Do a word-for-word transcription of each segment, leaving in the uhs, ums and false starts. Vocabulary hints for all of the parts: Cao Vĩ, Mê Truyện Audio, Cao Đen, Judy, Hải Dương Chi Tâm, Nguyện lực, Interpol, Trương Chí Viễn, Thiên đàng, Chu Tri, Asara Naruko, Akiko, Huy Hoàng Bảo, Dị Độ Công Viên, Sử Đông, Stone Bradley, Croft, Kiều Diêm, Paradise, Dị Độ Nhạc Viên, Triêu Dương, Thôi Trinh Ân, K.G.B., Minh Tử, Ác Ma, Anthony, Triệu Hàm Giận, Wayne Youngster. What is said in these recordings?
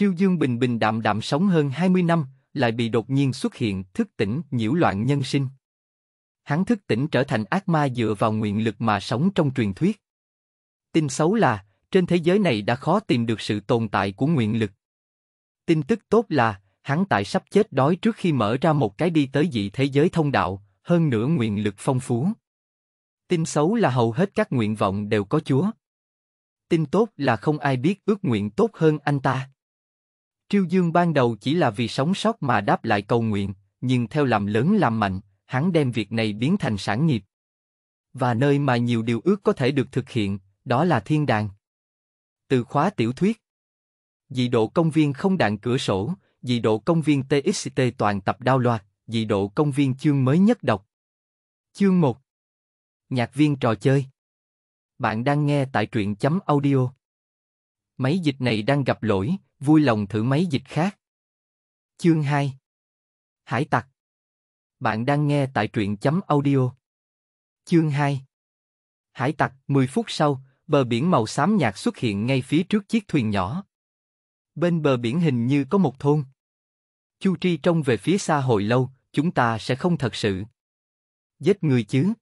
Triêu Dương bình bình đạm đạm sống hơn hai mươi năm, lại bị đột nhiên xuất hiện thức tỉnh nhiễu loạn nhân sinh. Hắn thức tỉnh trở thành ác ma dựa vào nguyện lực mà sống trong truyền thuyết. Tin xấu là, trên thế giới này đã khó tìm được sự tồn tại của nguyện lực. Tin tức tốt là, hắn tại sắp chết đói trước khi mở ra một cái đi tới dị thế giới thông đạo, hơn nữa nguyện lực phong phú. Tin xấu là hầu hết các nguyện vọng đều có Chúa. Tin tốt là không ai biết ước nguyện tốt hơn anh ta. Triêu Dương ban đầu chỉ là vì sống sót mà đáp lại cầu nguyện, nhưng theo làm lớn làm mạnh, hắn đem việc này biến thành sản nghiệp. Và nơi mà nhiều điều ước có thể được thực hiện, đó là thiên đàng. Từ khóa tiểu thuyết. Dị độ công viên không đạn cửa sổ, dị độ công viên tê ích tê toàn tập download, dị độ công viên chương mới nhất đọc. Chương một. Nhạc viên trò chơi. Bạn đang nghe tại truyện chấm audio. Máy dịch này đang gặp lỗi, vui lòng thử máy dịch khác. Chương hai. Hải tặc. Bạn đang nghe tại truyện chấm audio. Chương hai. Hải tặc. Mười phút sau, bờ biển màu xám nhạt xuất hiện ngay phía trước chiếc thuyền nhỏ. Bên bờ biển hình như có một thôn. Chu Tri trông về phía xa hồi lâu, chúng ta sẽ không thật sự giết người chứ?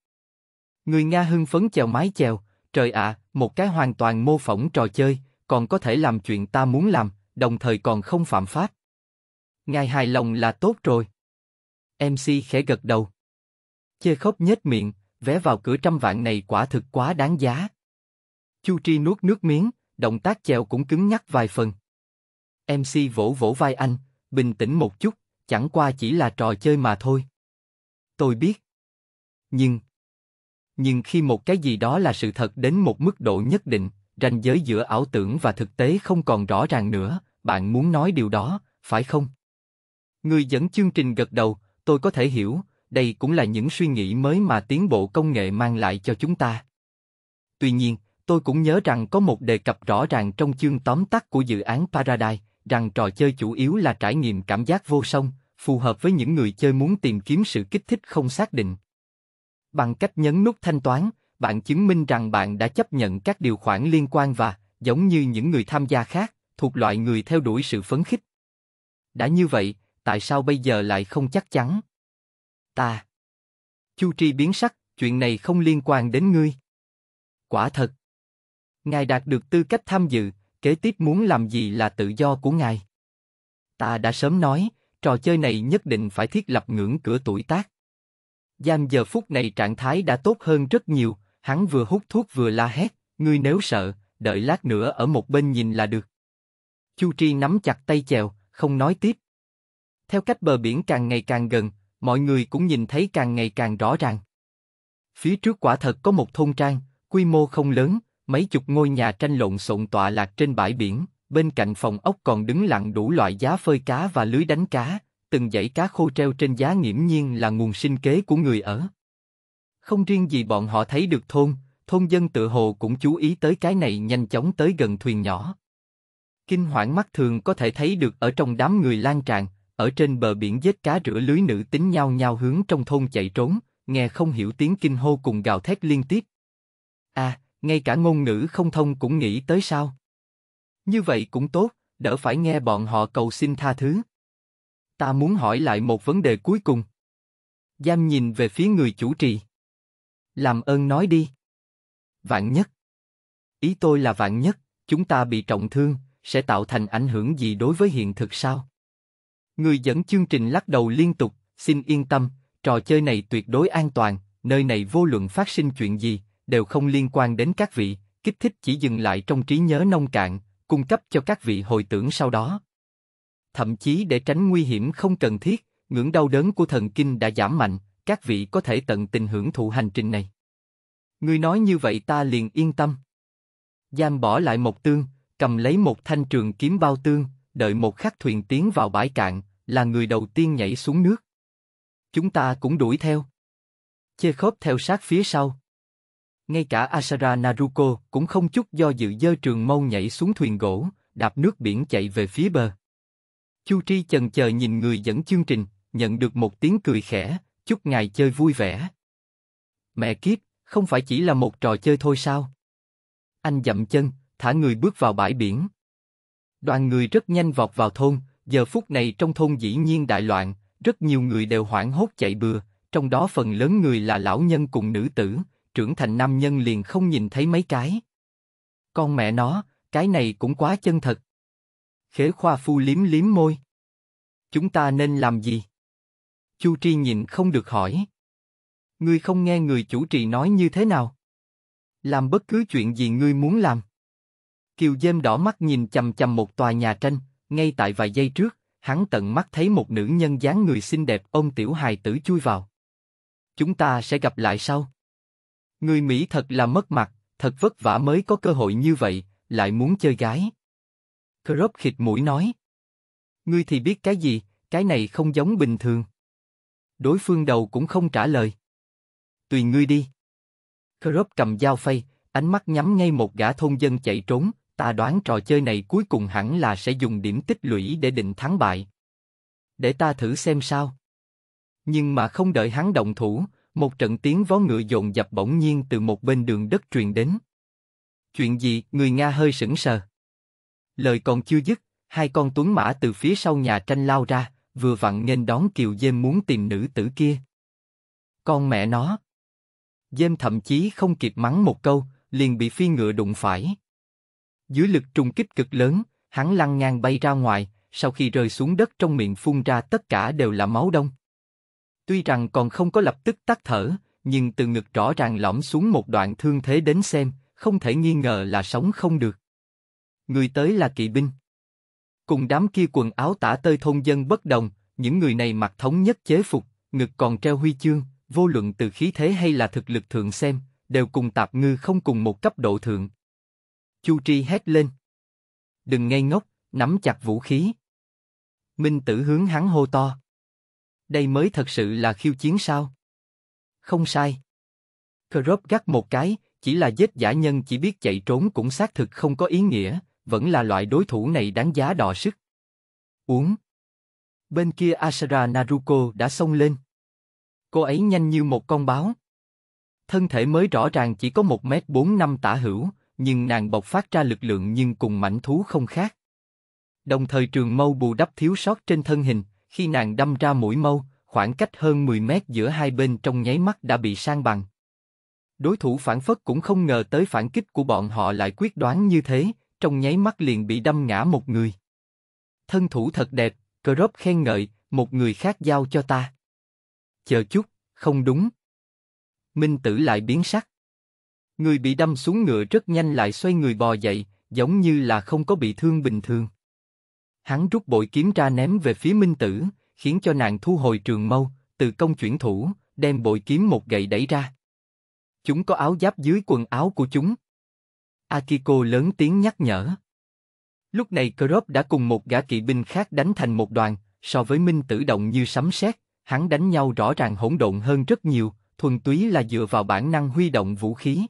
Người Nga hưng phấn chèo mái chèo, trời ạ, à, một cái hoàn toàn mô phỏng trò chơi, còn có thể làm chuyện ta muốn làm, đồng thời còn không phạm pháp. Ngài hài lòng là tốt rồi. em xê khẽ gật đầu. Chê khóc nhếch miệng, vé vào cửa trăm vạn này quả thực quá đáng giá. Chu Tri nuốt nước miếng, động tác chèo cũng cứng nhắc vài phần. em xê vỗ vỗ vai anh, bình tĩnh một chút, chẳng qua chỉ là trò chơi mà thôi. Tôi biết. Nhưng... Nhưng khi một cái gì đó là sự thật đến một mức độ nhất định, ranh giới giữa ảo tưởng và thực tế không còn rõ ràng nữa, bạn muốn nói điều đó, phải không? Người dẫn chương trình gật đầu, tôi có thể hiểu, đây cũng là những suy nghĩ mới mà tiến bộ công nghệ mang lại cho chúng ta. Tuy nhiên, tôi cũng nhớ rằng có một đề cập rõ ràng trong chương tóm tắt của dự án Paradise, rằng trò chơi chủ yếu là trải nghiệm cảm giác vô song, phù hợp với những người chơi muốn tìm kiếm sự kích thích không xác định. Bằng cách nhấn nút thanh toán, bạn chứng minh rằng bạn đã chấp nhận các điều khoản liên quan và, giống như những người tham gia khác, thuộc loại người theo đuổi sự phấn khích. Đã như vậy, tại sao bây giờ lại không chắc chắn? Ta. Chu Tri biến sắc, chuyện này không liên quan đến ngươi. Quả thật. Ngài đạt được tư cách tham dự, kế tiếp muốn làm gì là tự do của ngài. Ta đã sớm nói, trò chơi này nhất định phải thiết lập ngưỡng cửa tuổi tác. Giam giờ phút này trạng thái đã tốt hơn rất nhiều, hắn vừa hút thuốc vừa la hét, ngươi nếu sợ, đợi lát nữa ở một bên nhìn là được. Chu Tri nắm chặt tay chèo, không nói tiếp. Theo cách bờ biển càng ngày càng gần, mọi người cũng nhìn thấy càng ngày càng rõ ràng. Phía trước quả thật có một thôn trang, quy mô không lớn, mấy chục ngôi nhà tranh lộn xộn tọa lạc trên bãi biển, bên cạnh phòng ốc còn đứng lặng đủ loại giá phơi cá và lưới đánh cá. Từng dãy cá khô treo trên giá nghiễm nhiên là nguồn sinh kế của người ở. Không riêng gì bọn họ thấy được thôn, thôn dân tự hồ cũng chú ý tới cái này nhanh chóng tới gần thuyền nhỏ. Kinh hoảng mắt thường có thể thấy được ở trong đám người lan tràn, ở trên bờ biển vết cá rửa lưới nữ tính nhao nhao hướng trong thôn chạy trốn, nghe không hiểu tiếng kinh hô cùng gào thét liên tiếp. À, ngay cả ngôn ngữ không thông cũng nghĩ tới sao. Như vậy cũng tốt, đỡ phải nghe bọn họ cầu xin tha thứ. Ta muốn hỏi lại một vấn đề cuối cùng. Giam nhìn về phía người chủ trì. Làm ơn nói đi. Vạn nhất. Ý tôi là vạn nhất, chúng ta bị trọng thương, sẽ tạo thành ảnh hưởng gì đối với hiện thực sao? Người dẫn chương trình lắc đầu liên tục, xin yên tâm, trò chơi này tuyệt đối an toàn, nơi này vô luận phát sinh chuyện gì, đều không liên quan đến các vị, kích thích chỉ dừng lại trong trí nhớ nông cạn, cung cấp cho các vị hồi tưởng sau đó. Thậm chí để tránh nguy hiểm không cần thiết, ngưỡng đau đớn của thần kinh đã giảm mạnh, các vị có thể tận tình hưởng thụ hành trình này. Ngươi nói như vậy ta liền yên tâm. Giam bỏ lại một tương, cầm lấy một thanh trường kiếm bao tương, đợi một khắc thuyền tiến vào bãi cạn, là người đầu tiên nhảy xuống nước. Chúng ta cũng đuổi theo. Chê khớp theo sát phía sau. Ngay cả Asara Naruko cũng không chút do dự giơ trường mâu nhảy xuống thuyền gỗ, đạp nước biển chạy về phía bờ. Chu Tri chần chờ nhìn người dẫn chương trình, nhận được một tiếng cười khẽ, chúc ngài chơi vui vẻ. Mẹ kiếp, không phải chỉ là một trò chơi thôi sao? Anh dậm chân, thả người bước vào bãi biển. Đoàn người rất nhanh vọt vào thôn, giờ phút này trong thôn dĩ nhiên đại loạn, rất nhiều người đều hoảng hốt chạy bừa, trong đó phần lớn người là lão nhân cùng nữ tử, trưởng thành nam nhân liền không nhìn thấy mấy cái. Con mẹ nó, cái này cũng quá chân thật. Khế khoa phu liếm liếm môi. Chúng ta nên làm gì? Chu Tri nhìn không được hỏi. Ngươi không nghe người chủ trì nói như thế nào? Làm bất cứ chuyện gì ngươi muốn làm. Kiều Diêm đỏ mắt nhìn chằm chằm một tòa nhà tranh, ngay tại vài giây trước, hắn tận mắt thấy một nữ nhân dáng người xinh đẹp ôm tiểu hài tử chui vào. Chúng ta sẽ gặp lại sau. Người Mỹ thật là mất mặt, thật vất vả mới có cơ hội như vậy, lại muốn chơi gái. Croft khịt mũi nói. Ngươi thì biết cái gì, cái này không giống bình thường. Đối phương đầu cũng không trả lời. Tùy ngươi đi. Croft cầm dao phay, ánh mắt nhắm ngay một gã thôn dân chạy trốn. Ta đoán trò chơi này cuối cùng hẳn là sẽ dùng điểm tích lũy để định thắng bại. Để ta thử xem sao. Nhưng mà không đợi hắn động thủ, một trận tiếng vó ngựa dồn dập bỗng nhiên từ một bên đường đất truyền đến. Chuyện gì? Người Nga hơi sững sờ. Lời còn chưa dứt, hai con tuấn mã từ phía sau nhà tranh lao ra, vừa vặn nghênh đón Kiều Diêm muốn tìm nữ tử kia. Con mẹ nó. Diêm thậm chí không kịp mắng một câu, liền bị phi ngựa đụng phải. Dưới lực trùng kích cực lớn, hắn lăn ngang bay ra ngoài, sau khi rơi xuống đất trong miệng phun ra tất cả đều là máu đông. Tuy rằng còn không có lập tức tắt thở, nhưng từ ngực rõ ràng lõm xuống một đoạn thương thế đến xem, không thể nghi ngờ là sống không được. Người tới là kỵ binh. Cùng đám kia quần áo tả tơi thôn dân bất đồng, những người này mặc thống nhất chế phục, ngực còn treo huy chương, vô luận từ khí thế hay là thực lực thượng xem, đều cùng tạp ngư không cùng một cấp độ thượng. Chu Tri hét lên. Đừng ngây ngốc, nắm chặt vũ khí. Minh Tử hướng hắn hô to. Đây mới thật sự là khiêu chiến sao? Không sai. Croft gắt một cái, chỉ là giết giả nhân chỉ biết chạy trốn cũng xác thực không có ý nghĩa, vẫn là loại đối thủ này đáng giá đọ sức. Uống. Bên kia Asara Naruko đã xông lên. Cô ấy nhanh như một con báo. Thân thể mới rõ ràng chỉ có một mét bốn mươi lăm tả hữu, nhưng nàng bộc phát ra lực lượng nhưng cùng mãnh thú không khác. Đồng thời trường mâu bù đắp thiếu sót trên thân hình, khi nàng đâm ra mũi mâu, khoảng cách hơn mười mét giữa hai bên trong nháy mắt đã bị san bằng. Đối thủ phản phất cũng không ngờ tới phản kích của bọn họ lại quyết đoán như thế, trong nháy mắt liền bị đâm ngã một người. Thân thủ thật đẹp, Croft khen ngợi, một người khác giao cho ta. Chờ chút, không đúng. Minh Tử lại biến sắc. Người bị đâm xuống ngựa rất nhanh lại xoay người bò dậy, giống như là không có bị thương bình thường. Hắn rút bội kiếm ra ném về phía Minh Tử, khiến cho nàng thu hồi trường mâu, từ công chuyển thủ, đem bội kiếm một gậy đẩy ra. Chúng có áo giáp dưới quần áo của chúng. Akiko lớn tiếng nhắc nhở. Lúc này Croft đã cùng một gã kỵ binh khác đánh thành một đoàn, so với Minh Tử động như sấm sét, hắn đánh nhau rõ ràng hỗn độn hơn rất nhiều, thuần túy là dựa vào bản năng huy động vũ khí.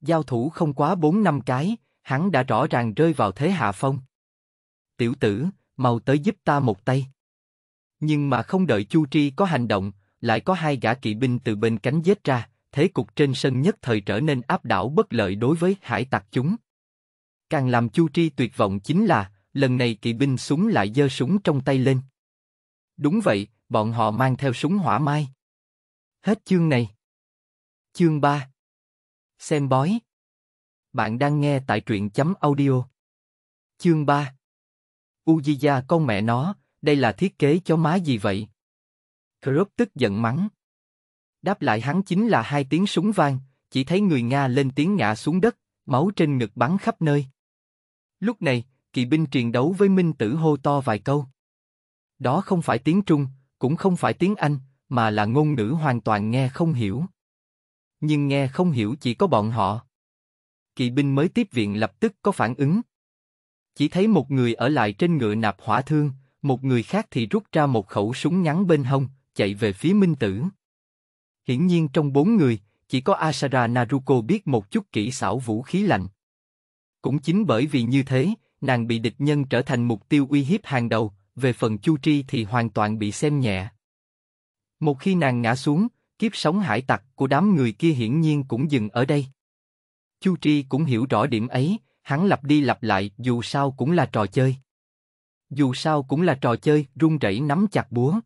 Giao thủ không quá bốn năm cái, hắn đã rõ ràng rơi vào thế hạ phong. Tiểu tử, mau tới giúp ta một tay. Nhưng mà không đợi Chu Tri có hành động, lại có hai gã kỵ binh từ bên cánh giết ra, thế cục trên sân nhất thời trở nên áp đảo bất lợi đối với hải tặc chúng. Càng làm Chu Tri tuyệt vọng chính là, lần này kỵ binh súng lại giơ súng trong tay lên. Đúng vậy, bọn họ mang theo súng hỏa mai. Hết chương này. Chương ba. Xem bói. Bạn đang nghe tại truyện chấm audio. Chương ba. Ujiya con mẹ nó, đây là thiết kế chó má gì vậy? Croft tức giận mắng. Đáp lại hắn chính là hai tiếng súng vang, chỉ thấy người Nga lên tiếng ngã xuống đất, máu trên ngực bắn khắp nơi. Lúc này, kỵ binh chiến đấu với Minh Tử hô to vài câu. Đó không phải tiếng Trung, cũng không phải tiếng Anh, mà là ngôn ngữ hoàn toàn nghe không hiểu. Nhưng nghe không hiểu chỉ có bọn họ. Kỵ binh mới tiếp viện lập tức có phản ứng. Chỉ thấy một người ở lại trên ngựa nạp hỏa thương, một người khác thì rút ra một khẩu súng ngắn bên hông, chạy về phía Minh Tử. Hiển nhiên trong bốn người, chỉ có Asara Naruko biết một chút kỹ xảo vũ khí lạnh. Cũng chính bởi vì như thế, nàng bị địch nhân trở thành mục tiêu uy hiếp hàng đầu, về phần Chu Tri thì hoàn toàn bị xem nhẹ. Một khi nàng ngã xuống, kiếp sống hải tặc của đám người kia hiển nhiên cũng dừng ở đây. Chu Tri cũng hiểu rõ điểm ấy, hắn lặp đi lặp lại, dù sao cũng là trò chơi. Dù sao cũng là trò chơi, run rẩy nắm chặt búa.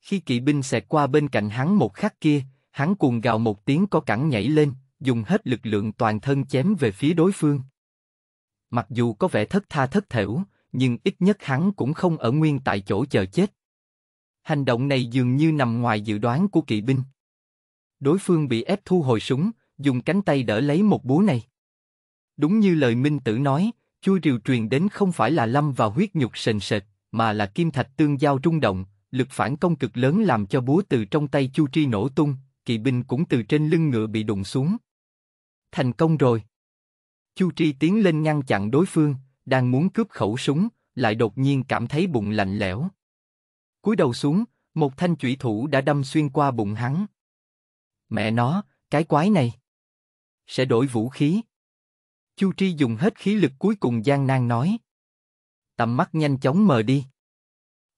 Khi kỵ binh xẹt qua bên cạnh hắn một khắc kia, hắn cuồng gào một tiếng có cẳng nhảy lên, dùng hết lực lượng toàn thân chém về phía đối phương. Mặc dù có vẻ thất tha thất thểu, nhưng ít nhất hắn cũng không ở nguyên tại chỗ chờ chết. Hành động này dường như nằm ngoài dự đoán của kỵ binh. Đối phương bị ép thu hồi súng, dùng cánh tay đỡ lấy một búa này. Đúng như lời Minh Tử nói, chui rìu truyền đến không phải là lâm vào huyết nhục sền sệt, mà là kim thạch tương giao rung động, lực phản công cực lớn làm cho búa từ trong tay Chu Tri nổ tung, kỵ binh cũng từ trên lưng ngựa bị đụng xuống. Thành công rồi. Chu Tri tiến lên ngăn chặn đối phương, đang muốn cướp khẩu súng, lại đột nhiên cảm thấy bụng lạnh lẽo. Cúi đầu xuống, một thanh chủy thủ đã đâm xuyên qua bụng hắn. Mẹ nó, cái quái này. Sẽ đổi vũ khí. Chu Tri dùng hết khí lực cuối cùng gian nan nói. Tầm mắt nhanh chóng mờ đi.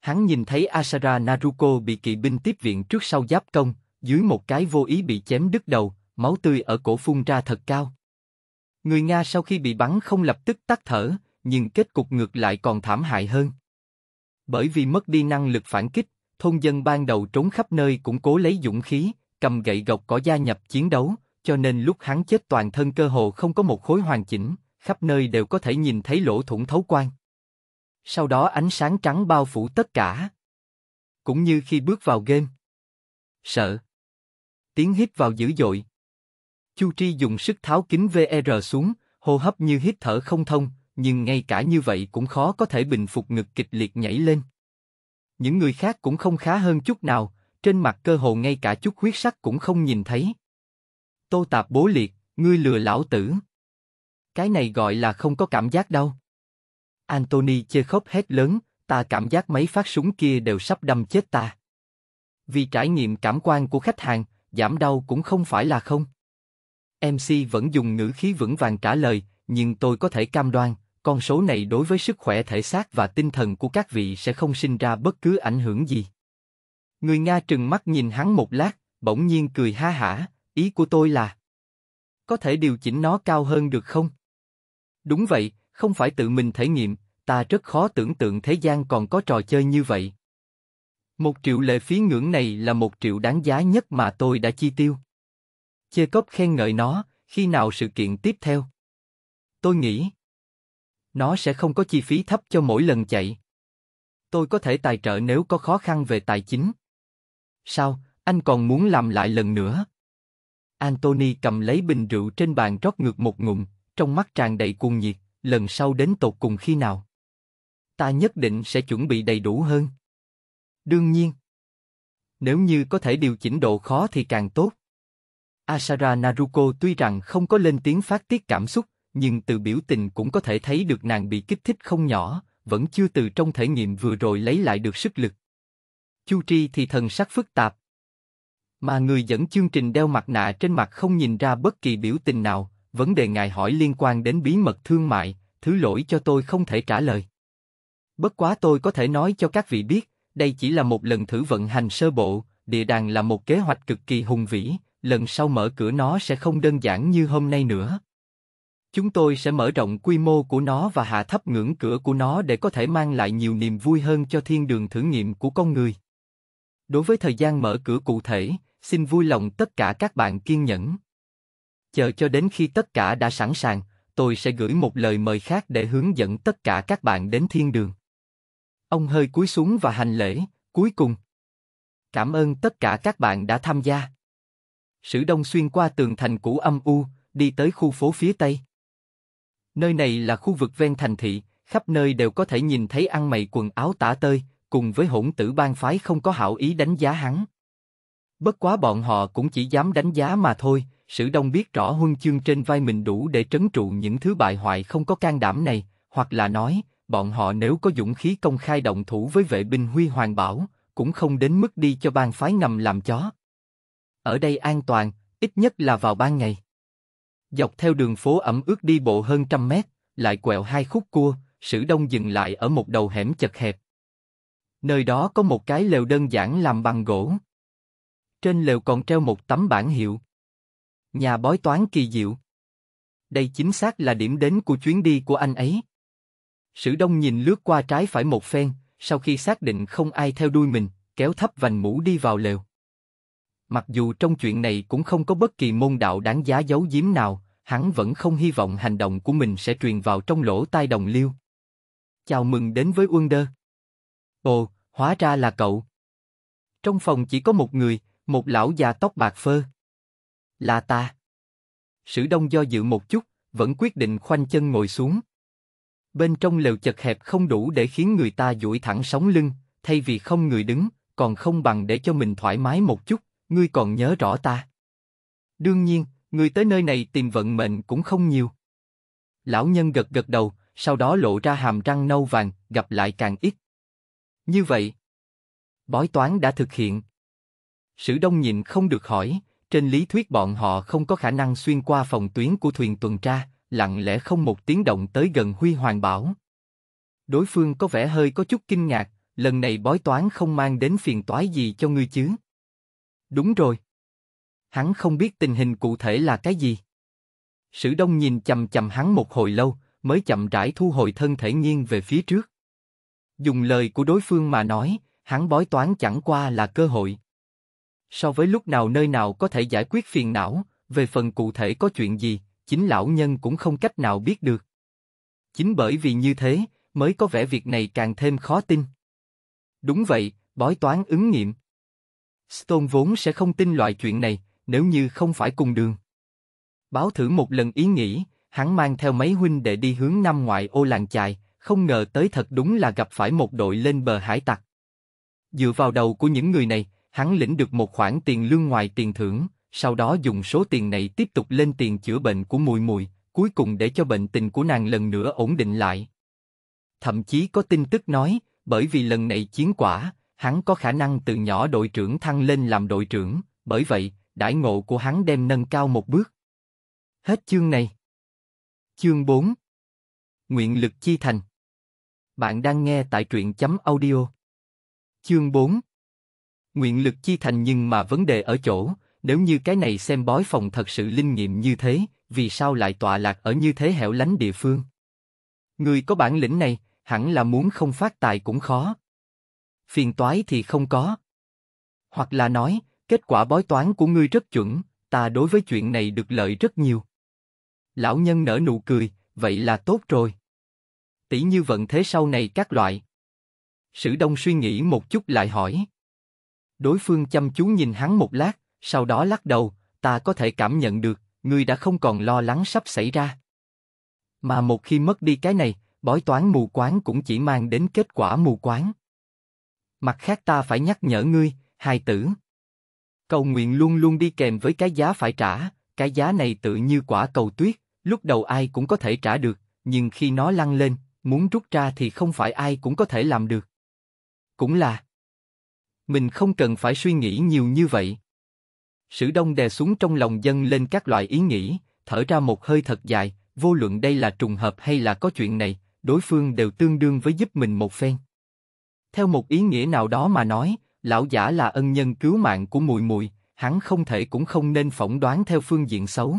Hắn nhìn thấy Asara Naruko bị kỵ binh tiếp viện trước sau giáp công, dưới một cái vô ý bị chém đứt đầu, máu tươi ở cổ phun ra thật cao. Người Nga sau khi bị bắn không lập tức tắt thở, nhưng kết cục ngược lại còn thảm hại hơn. Bởi vì mất đi năng lực phản kích, thôn dân ban đầu trốn khắp nơi cũng cố lấy dũng khí, cầm gậy gộc cỏ gia nhập chiến đấu, cho nên lúc hắn chết toàn thân cơ hồ không có một khối hoàn chỉnh, khắp nơi đều có thể nhìn thấy lỗ thủng thấu quang. Sau đó ánh sáng trắng bao phủ tất cả. Cũng như khi bước vào game. Sợ. Tiếng hít vào dữ dội. Chu Tri dùng sức tháo kính vê rờ xuống, hô hấp như hít thở không thông, nhưng ngay cả như vậy cũng khó có thể bình phục ngực kịch liệt nhảy lên. Những người khác cũng không khá hơn chút nào, trên mặt cơ hồ ngay cả chút huyết sắc cũng không nhìn thấy. Tô Tạp Bố liệt, ngươi lừa lão tử. Cái này gọi là không có cảm giác đâu. Anthony chê khóc hét lớn, ta cảm giác mấy phát súng kia đều sắp đâm chết ta. Vì trải nghiệm cảm quan của khách hàng, giảm đau cũng không phải là không. em xê vẫn dùng ngữ khí vững vàng trả lời, nhưng tôi có thể cam đoan, con số này đối với sức khỏe thể xác và tinh thần của các vị sẽ không sinh ra bất cứ ảnh hưởng gì. Người Nga trừng mắt nhìn hắn một lát, bỗng nhiên cười ha hả, ý của tôi là có thể điều chỉnh nó cao hơn được không? Đúng vậy, không phải tự mình thể nghiệm, ta rất khó tưởng tượng thế gian còn có trò chơi như vậy. Một triệu lệ phí ngưỡng này là một triệu đáng giá nhất mà tôi đã chi tiêu. Chê cóp khen ngợi nó, khi nào sự kiện tiếp theo? Tôi nghĩ nó sẽ không có chi phí thấp cho mỗi lần chạy. Tôi có thể tài trợ nếu có khó khăn về tài chính. Sao, anh còn muốn làm lại lần nữa? Anthony cầm lấy bình rượu trên bàn rót ngược một ngụm, trong mắt tràn đầy cuồng nhiệt, lần sau đến tột cùng khi nào? Ta nhất định sẽ chuẩn bị đầy đủ hơn. Đương nhiên, nếu như có thể điều chỉnh độ khó thì càng tốt. Asara Naruko tuy rằng không có lên tiếng phát tiết cảm xúc, nhưng từ biểu tình cũng có thể thấy được nàng bị kích thích không nhỏ, vẫn chưa từ trong thể nghiệm vừa rồi lấy lại được sức lực. Chu Tri thì thần sắc phức tạp. Mà người dẫn chương trình đeo mặt nạ trên mặt không nhìn ra bất kỳ biểu tình nào, vấn đề ngài hỏi liên quan đến bí mật thương mại, thứ lỗi cho tôi không thể trả lời. Bất quá tôi có thể nói cho các vị biết, đây chỉ là một lần thử vận hành sơ bộ, địa đàng là một kế hoạch cực kỳ hùng vĩ, lần sau mở cửa nó sẽ không đơn giản như hôm nay nữa. Chúng tôi sẽ mở rộng quy mô của nó và hạ thấp ngưỡng cửa của nó để có thể mang lại nhiều niềm vui hơn cho thiên đường thử nghiệm của con người. Đối với thời gian mở cửa cụ thể, xin vui lòng tất cả các bạn kiên nhẫn. Chờ cho đến khi tất cả đã sẵn sàng, tôi sẽ gửi một lời mời khác để hướng dẫn tất cả các bạn đến thiên đường. Ông hơi cúi xuống và hành lễ, cuối cùng. Cảm ơn tất cả các bạn đã tham gia. Sử Đông xuyên qua tường thành cũ âm u, đi tới khu phố phía Tây. Nơi này là khu vực ven thành thị, khắp nơi đều có thể nhìn thấy ăn mày quần áo tả tơi, cùng với hỗn tử bang phái không có hảo ý đánh giá hắn. Bất quá bọn họ cũng chỉ dám đánh giá mà thôi, Sử Đông biết rõ huân chương trên vai mình đủ để trấn trụ những thứ bại hoại không có can đảm này, hoặc là nói, bọn họ nếu có dũng khí công khai động thủ với vệ binh Huy Hoàng Bảo, cũng không đến mức đi cho bang phái ngầm làm chó. Ở đây an toàn, ít nhất là vào ban ngày. Dọc theo đường phố ẩm ướt đi bộ hơn trăm mét, lại quẹo hai khúc cua, Sử Đông dừng lại ở một đầu hẻm chật hẹp. Nơi đó có một cái lều đơn giản làm bằng gỗ. Trên lều còn treo một tấm bảng hiệu. Nhà bói toán kỳ diệu. đây chính xác là điểm đến của chuyến đi của anh ấy. Sử Đông nhìn lướt qua trái phải một phen, sau khi xác định không ai theo đuôi mình, kéo thấp vành mũ đi vào lều. Mặc dù trong chuyện này cũng không có bất kỳ môn đạo đáng giá giấu giếm nào, hắn vẫn không hy vọng hành động của mình sẽ truyền vào trong lỗ tai đồng liêu. Chào mừng đến với Wonder. Ồ, hóa ra là cậu. Trong phòng chỉ có một người, một lão già tóc bạc phơ. Là ta. Sử Đông do dự một chút, vẫn quyết định khoanh chân ngồi xuống. Bên trong lều chật hẹp không đủ để khiến người ta duỗi thẳng sống lưng, thay vì không người đứng, còn không bằng để cho mình thoải mái một chút, ngươi còn nhớ rõ ta. Đương nhiên, người tới nơi này tìm vận mệnh cũng không nhiều. Lão nhân gật gật đầu, sau đó lộ ra hàm răng nâu vàng, gặp lại càng ít. Như vậy, bói toán đã thực hiện. Sử Đông nhịn không được hỏi, trên lý thuyết bọn họ không có khả năng xuyên qua phòng tuyến của thuyền tuần tra, lặng lẽ không một tiếng động tới gần Huy Hoàng Bảo. Đối phương có vẻ hơi có chút kinh ngạc, lần này bói toán không mang đến phiền toái gì cho ngươi chứ? Đúng rồi. Hắn không biết tình hình cụ thể là cái gì. Sử Đông nhìn chằm chằm hắn một hồi lâu, mới chậm rãi thu hồi thân thể nghiêng về phía trước. Dùng lời của đối phương mà nói, hắn bói toán chẳng qua là cơ hội. So với lúc nào nơi nào có thể giải quyết phiền não, về phần cụ thể có chuyện gì, chính lão nhân cũng không cách nào biết được. Chính bởi vì như thế, mới có vẻ việc này càng thêm khó tin. Đúng vậy, bói toán ứng nghiệm. Stone vốn sẽ không tin loại chuyện này, nếu như không phải cùng đường. Báo thử một lần ý nghĩ, hắn mang theo mấy huynh đệ đi hướng nam ngoại ô làng chài, không ngờ tới thật đúng là gặp phải một đội lên bờ hải tặc. Dựa vào đầu của những người này, hắn lĩnh được một khoản tiền lương ngoài tiền thưởng, sau đó dùng số tiền này tiếp tục lên tiền chữa bệnh của mùi mùi, cuối cùng để cho bệnh tình của nàng lần nữa ổn định lại. Thậm chí có tin tức nói, bởi vì lần này chiến quả, hắn có khả năng từ nhỏ đội trưởng thăng lên làm đội trưởng, bởi vậy, đãi ngộ của hắn đem nâng cao một bước. Hết chương này. Chương bốn. Nguyện lực chi thành. Bạn đang nghe tại truyện chấm audio. Chương bốn. Nguyện lực chi thành, nhưng mà vấn đề ở chỗ, nếu như cái này xem bói phòng thật sự linh nghiệm như thế, vì sao lại tọa lạc ở như thế hẻo lánh địa phương? Người có bản lĩnh này, hẳn là muốn không phát tài cũng khó. Phiền toái thì không có. Hoặc là nói, kết quả bói toán của ngươi rất chuẩn, ta đối với chuyện này được lợi rất nhiều. Lão nhân nở nụ cười, vậy là tốt rồi. Tỷ như vận thế sau này các loại. Sử Đông suy nghĩ một chút lại hỏi. Đối phương chăm chú nhìn hắn một lát, sau đó lắc đầu, ta có thể cảm nhận được, ngươi đã không còn lo lắng sắp xảy ra. Mà một khi mất đi cái này, bói toán mù quáng cũng chỉ mang đến kết quả mù quáng. Mặt khác ta phải nhắc nhở ngươi, hài tử. Cầu nguyện luôn luôn đi kèm với cái giá phải trả, cái giá này tự như quả cầu tuyết, lúc đầu ai cũng có thể trả được, nhưng khi nó lăn lên, muốn rút ra thì không phải ai cũng có thể làm được. Cũng là, mình không cần phải suy nghĩ nhiều như vậy. Sử Đông đè xuống trong lòng dâng lên các loại ý nghĩ, thở ra một hơi thật dài, vô luận đây là trùng hợp hay là có chuyện này, đối phương đều tương đương với giúp mình một phen. Theo một ý nghĩa nào đó mà nói, lão giả là ân nhân cứu mạng của mùi mùi, hắn không thể cũng không nên phỏng đoán theo phương diện xấu.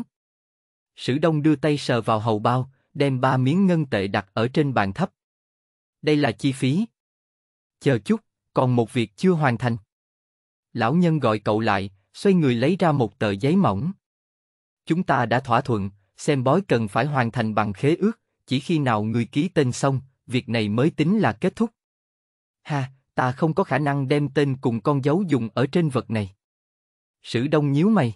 Sử Đông đưa tay sờ vào hầu bao, đem ba miếng ngân tệ đặt ở trên bàn thấp. Đây là chi phí. Chờ chút, còn một việc chưa hoàn thành. Lão nhân gọi cậu lại, xoay người lấy ra một tờ giấy mỏng. Chúng ta đã thỏa thuận, xem bói cần phải hoàn thành bằng khế ước, chỉ khi nào người ký tên xong, việc này mới tính là kết thúc. Ha, ta không có khả năng đem tên cùng con dấu dùng ở trên vật này. Sử Đông nhíu mày.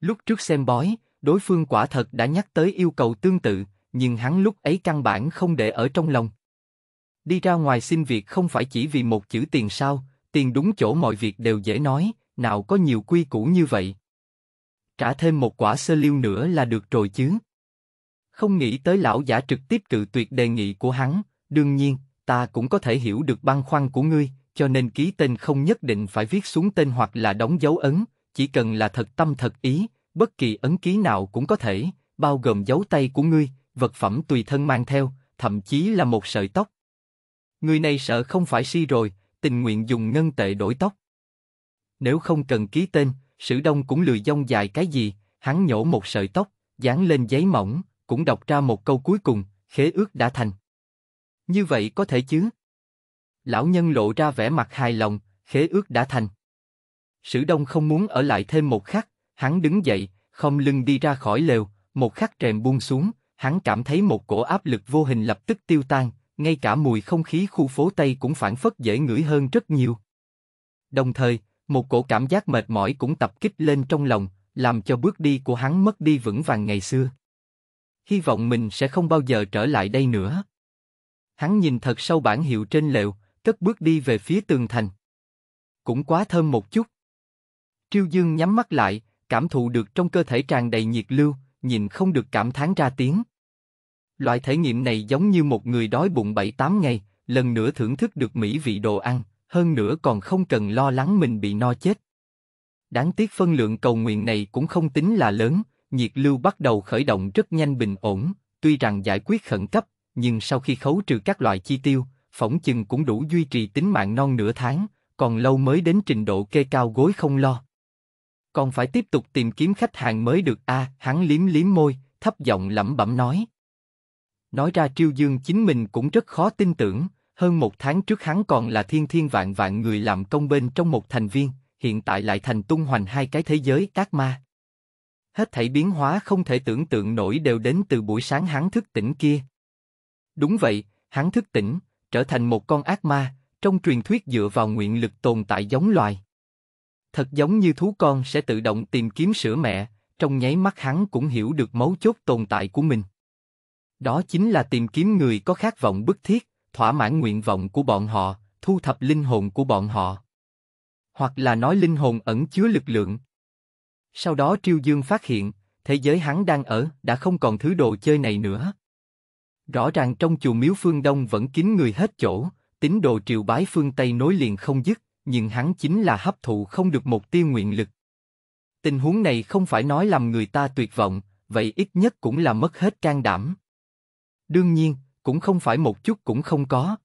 Lúc trước xem bói, đối phương quả thật đã nhắc tới yêu cầu tương tự, nhưng hắn lúc ấy căn bản không để ở trong lòng. Đi ra ngoài xin việc không phải chỉ vì một chữ tiền sao, tiền đúng chỗ mọi việc đều dễ nói, nào có nhiều quy củ như vậy. Trả thêm một quả sơ liêu nữa là được rồi chứ. Không nghĩ tới lão giả trực tiếp cự tuyệt đề nghị của hắn, đương nhiên, ta cũng có thể hiểu được băn khoăn của ngươi, cho nên ký tên không nhất định phải viết xuống tên hoặc là đóng dấu ấn, chỉ cần là thật tâm thật ý, bất kỳ ấn ký nào cũng có thể, bao gồm dấu tay của ngươi, vật phẩm tùy thân mang theo, thậm chí là một sợi tóc. Người này sợ không phải si rồi, tình nguyện dùng ngân tệ đổi tóc. Nếu không cần ký tên, Sử Đông cũng lười dông dài cái gì, hắn nhổ một sợi tóc, dán lên giấy mỏng, cũng đọc ra một câu cuối cùng, khế ước đã thành. Như vậy có thể chứ? Lão nhân lộ ra vẻ mặt hài lòng, khế ước đã thành. Sử Đông không muốn ở lại thêm một khắc, hắn đứng dậy, khom lưng đi ra khỏi lều, một khắc rèm buông xuống, hắn cảm thấy một cổ áp lực vô hình lập tức tiêu tan, ngay cả mùi không khí khu phố Tây cũng phảng phất dễ ngửi hơn rất nhiều. Đồng thời, một cổ cảm giác mệt mỏi cũng tập kích lên trong lòng, làm cho bước đi của hắn mất đi vững vàng ngày xưa. Hy vọng mình sẽ không bao giờ trở lại đây nữa. Hắn nhìn thật sâu bảng hiệu trên lều, cất bước đi về phía tường thành. Cũng quá thơm một chút. Triêu Dương nhắm mắt lại, cảm thụ được trong cơ thể tràn đầy nhiệt lưu, nhìn không được cảm thán ra tiếng. Loại thể nghiệm này giống như một người đói bụng bảy tám ngày, lần nữa thưởng thức được mỹ vị đồ ăn, hơn nữa còn không cần lo lắng mình bị no chết. Đáng tiếc phân lượng cầu nguyện này cũng không tính là lớn, nhiệt lưu bắt đầu khởi động rất nhanh bình ổn, tuy rằng giải quyết khẩn cấp, nhưng sau khi khấu trừ các loại chi tiêu, phỏng chừng cũng đủ duy trì tính mạng non nửa tháng, còn lâu mới đến trình độ kê cao gối không lo. Còn phải tiếp tục tìm kiếm khách hàng mới được a à, hắn liếm liếm môi, thấp giọng lẩm bẩm nói. Nói ra Triêu Dương chính mình cũng rất khó tin tưởng, hơn một tháng trước hắn còn là thiên thiên vạn vạn người làm công bên trong một thành viên, hiện tại lại thành tung hoành hai cái thế giới ác ma. Hết thảy biến hóa không thể tưởng tượng nổi đều đến từ buổi sáng hắn thức tỉnh kia. Đúng vậy, hắn thức tỉnh, trở thành một con ác ma, trong truyền thuyết dựa vào nguyện lực tồn tại giống loài. Thật giống như thú con sẽ tự động tìm kiếm sữa mẹ, trong nháy mắt hắn cũng hiểu được mấu chốt tồn tại của mình. Đó chính là tìm kiếm người có khát vọng bức thiết, thỏa mãn nguyện vọng của bọn họ, thu thập linh hồn của bọn họ. Hoặc là nói linh hồn ẩn chứa lực lượng. Sau đó Triêu Dương phát hiện, thế giới hắn đang ở đã không còn thứ đồ chơi này nữa. Rõ ràng trong chùa miếu phương Đông vẫn kín người hết chỗ, tín đồ triều bái phương Tây nối liền không dứt, nhưng hắn chính là hấp thụ không được một tia nguyện lực. Tình huống này không phải nói làm người ta tuyệt vọng, vậy ít nhất cũng là mất hết can đảm. Đương nhiên, cũng không phải một chút cũng không có.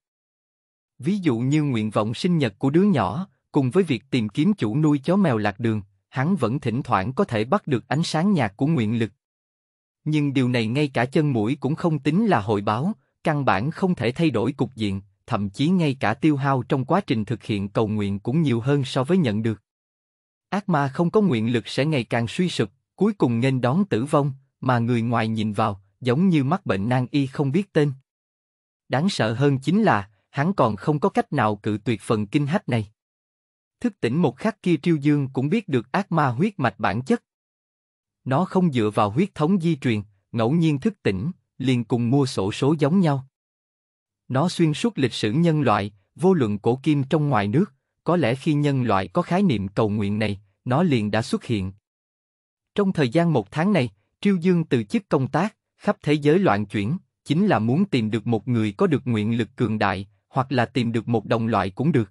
Ví dụ như nguyện vọng sinh nhật của đứa nhỏ, cùng với việc tìm kiếm chủ nuôi chó mèo lạc đường, hắn vẫn thỉnh thoảng có thể bắt được ánh sáng nhạt của nguyện lực. Nhưng điều này ngay cả chân mũi cũng không tính là hồi báo, căn bản không thể thay đổi cục diện, thậm chí ngay cả tiêu hao trong quá trình thực hiện cầu nguyện cũng nhiều hơn so với nhận được. Ác ma không có nguyện lực sẽ ngày càng suy sụp, cuối cùng nghênh đón tử vong, mà người ngoài nhìn vào, giống như mắc bệnh nan y không biết tên. Đáng sợ hơn chính là, hắn còn không có cách nào cự tuyệt phần kinh hách này. Thức tỉnh một khắc kia Triêu Dương cũng biết được ác ma huyết mạch bản chất. Nó không dựa vào huyết thống di truyền, ngẫu nhiên thức tỉnh, liền cùng mua sổ số giống nhau. Nó xuyên suốt lịch sử nhân loại, vô luận cổ kim trong ngoài nước, có lẽ khi nhân loại có khái niệm cầu nguyện này, nó liền đã xuất hiện. Trong thời gian một tháng này, Triêu Dương từ chức công tác, khắp thế giới loạn chuyển, chính là muốn tìm được một người có được nguyện lực cường đại, hoặc là tìm được một đồng loại cũng được.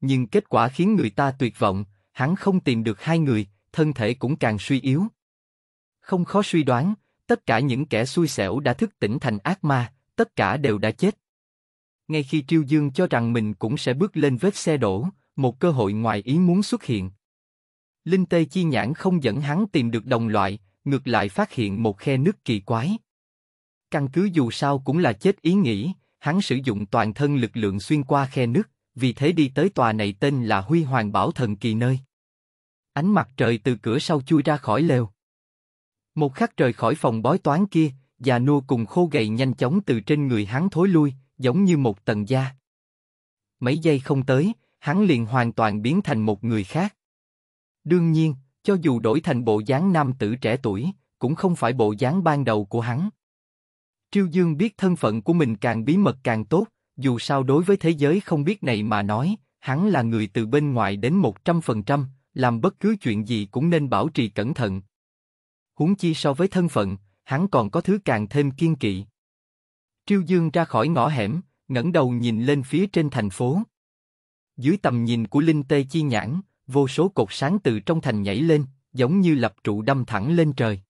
Nhưng kết quả khiến người ta tuyệt vọng, hắn không tìm được hai người, thân thể cũng càng suy yếu. Không khó suy đoán, tất cả những kẻ xui xẻo đã thức tỉnh thành ác ma, tất cả đều đã chết. Ngay khi Triêu Dương cho rằng mình cũng sẽ bước lên vết xe đổ, một cơ hội ngoài ý muốn xuất hiện. Linh tê chi nhãn không dẫn hắn tìm được đồng loại, ngược lại phát hiện một khe nứt kỳ quái. Căn cứ dù sao cũng là chết ý nghĩ, hắn sử dụng toàn thân lực lượng xuyên qua khe nứt, vì thế đi tới tòa này tên là Huy Hoàng Bảo thần kỳ nơi. Ánh mặt trời từ cửa sau chui ra khỏi lều. Một khắc rời khỏi phòng bói toán kia, già nua cùng khô gầy nhanh chóng từ trên người hắn thối lui, giống như một tầng da. Mấy giây không tới, hắn liền hoàn toàn biến thành một người khác. Đương nhiên, cho dù đổi thành bộ dáng nam tử trẻ tuổi, cũng không phải bộ dáng ban đầu của hắn. Triêu Dương biết thân phận của mình càng bí mật càng tốt, dù sao đối với thế giới không biết này mà nói, hắn là người từ bên ngoài đến một trăm phần trăm, làm bất cứ chuyện gì cũng nên bảo trì cẩn thận. Huống chi so với thân phận, hắn còn có thứ càng thêm kiên kỵ. Triêu Dương ra khỏi ngõ hẻm, ngẩng đầu nhìn lên phía trên thành phố. Dưới tầm nhìn của Linh Tê Chi Nhãn, vô số cột sáng từ trong thành nhảy lên, giống như lập trụ đâm thẳng lên trời.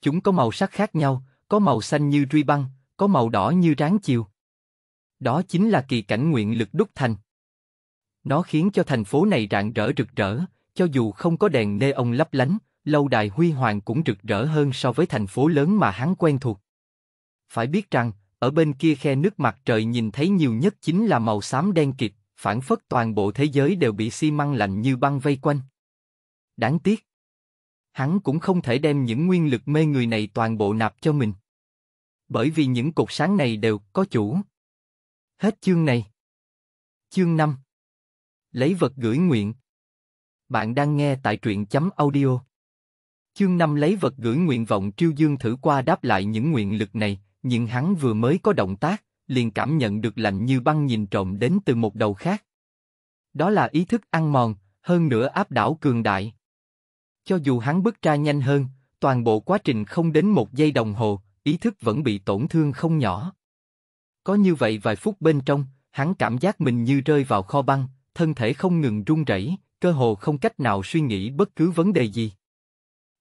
Chúng có màu sắc khác nhau, có màu xanh như ruy băng, có màu đỏ như ráng chiều. Đó chính là kỳ cảnh nguyện lực đúc thành. Nó khiến cho thành phố này rạng rỡ rực rỡ, cho dù không có đèn neon lấp lánh, lâu đài Huy Hoàng cũng rực rỡ hơn so với thành phố lớn mà hắn quen thuộc. Phải biết rằng, ở bên kia khe nước mặt trời nhìn thấy nhiều nhất chính là màu xám đen kịt, phảng phất toàn bộ thế giới đều bị xi măng lạnh như băng vây quanh. Đáng tiếc, hắn cũng không thể đem những nguyên lực mê người này toàn bộ nạp cho mình. Bởi vì những cột sáng này đều có chủ. Hết chương này. Chương năm. Lấy vật gửi nguyện. Bạn đang nghe tại truyện chấm audio. Chương năm lấy vật gửi nguyện vọng. Triêu Dương thử qua đáp lại những nguyện lực này, nhưng hắn vừa mới có động tác, liền cảm nhận được lạnh như băng nhìn trộm đến từ một đầu khác. Đó là ý thức ăn mòn, hơn nữa áp đảo cường đại. Cho dù hắn bước ra nhanh hơn, toàn bộ quá trình không đến một giây đồng hồ, ý thức vẫn bị tổn thương không nhỏ. Có như vậy vài phút bên trong, hắn cảm giác mình như rơi vào kho băng, thân thể không ngừng run rẩy, cơ hồ không cách nào suy nghĩ bất cứ vấn đề gì.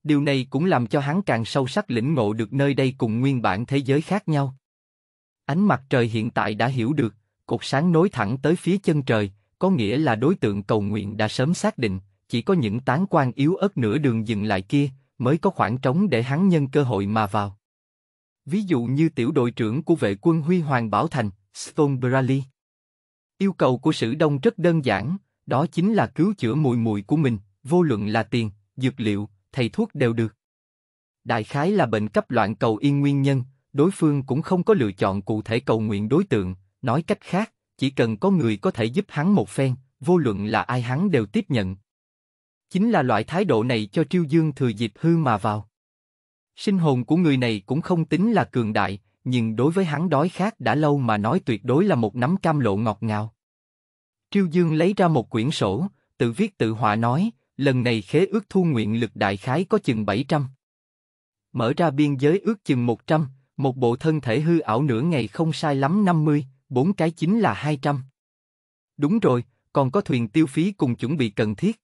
Điều này cũng làm cho hắn càng sâu sắc lĩnh ngộ được nơi đây cùng nguyên bản thế giới khác nhau. Ánh mặt trời hiện tại đã hiểu được, cột sáng nối thẳng tới phía chân trời, có nghĩa là đối tượng cầu nguyện đã sớm xác định, chỉ có những tán quang yếu ớt nửa đường dừng lại kia, mới có khoảng trống để hắn nhân cơ hội mà vào. Ví dụ như tiểu đội trưởng của vệ quân Huy Hoàng Bảo Thành, Stone Bradley. Yêu cầu của Sử Đông rất đơn giản, đó chính là cứu chữa mùi mùi của mình, vô luận là tiền, dược liệu, thầy thuốc đều được. Đại khái là bệnh cấp loạn cầu yên nguyên nhân, đối phương cũng không có lựa chọn cụ thể cầu nguyện đối tượng, nói cách khác, chỉ cần có người có thể giúp hắn một phen, vô luận là ai hắn đều tiếp nhận. Chính là loại thái độ này cho Triêu Dương thừa dịp hư mà vào. Sinh hồn của người này cũng không tính là cường đại, nhưng đối với hắn đói khát đã lâu mà nói tuyệt đối là một nắm cam lộ ngọt ngào. Triêu Dương lấy ra một quyển sổ, tự viết tự họa nói, lần này khế ước thu nguyện lực đại khái có chừng bảy trăm. Mở ra biên giới ước chừng một trăm, một bộ thân thể hư ảo nửa ngày không sai lắm năm mươi, bốn cái chính là hai trăm. Đúng rồi, còn có thuyền tiêu phí cùng chuẩn bị cần thiết.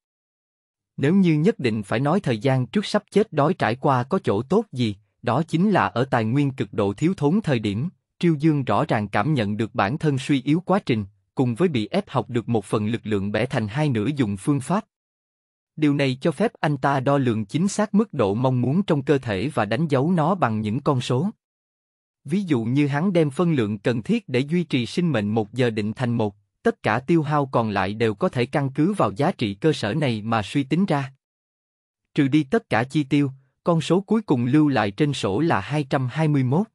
Nếu như nhất định phải nói thời gian trước sắp chết đói trải qua có chỗ tốt gì, đó chính là ở tài nguyên cực độ thiếu thốn thời điểm, Triêu Dương rõ ràng cảm nhận được bản thân suy yếu quá trình, cùng với bị ép học được một phần lực lượng bẻ thành hai nửa dùng phương pháp. Điều này cho phép anh ta đo lường chính xác mức độ mong muốn trong cơ thể và đánh dấu nó bằng những con số. Ví dụ như hắn đem phân lượng cần thiết để duy trì sinh mệnh một giờ định thành một, tất cả tiêu hao còn lại đều có thể căn cứ vào giá trị cơ sở này mà suy tính ra. Trừ đi tất cả chi tiêu, con số cuối cùng lưu lại trên sổ là hai trăm hai mươi mốt.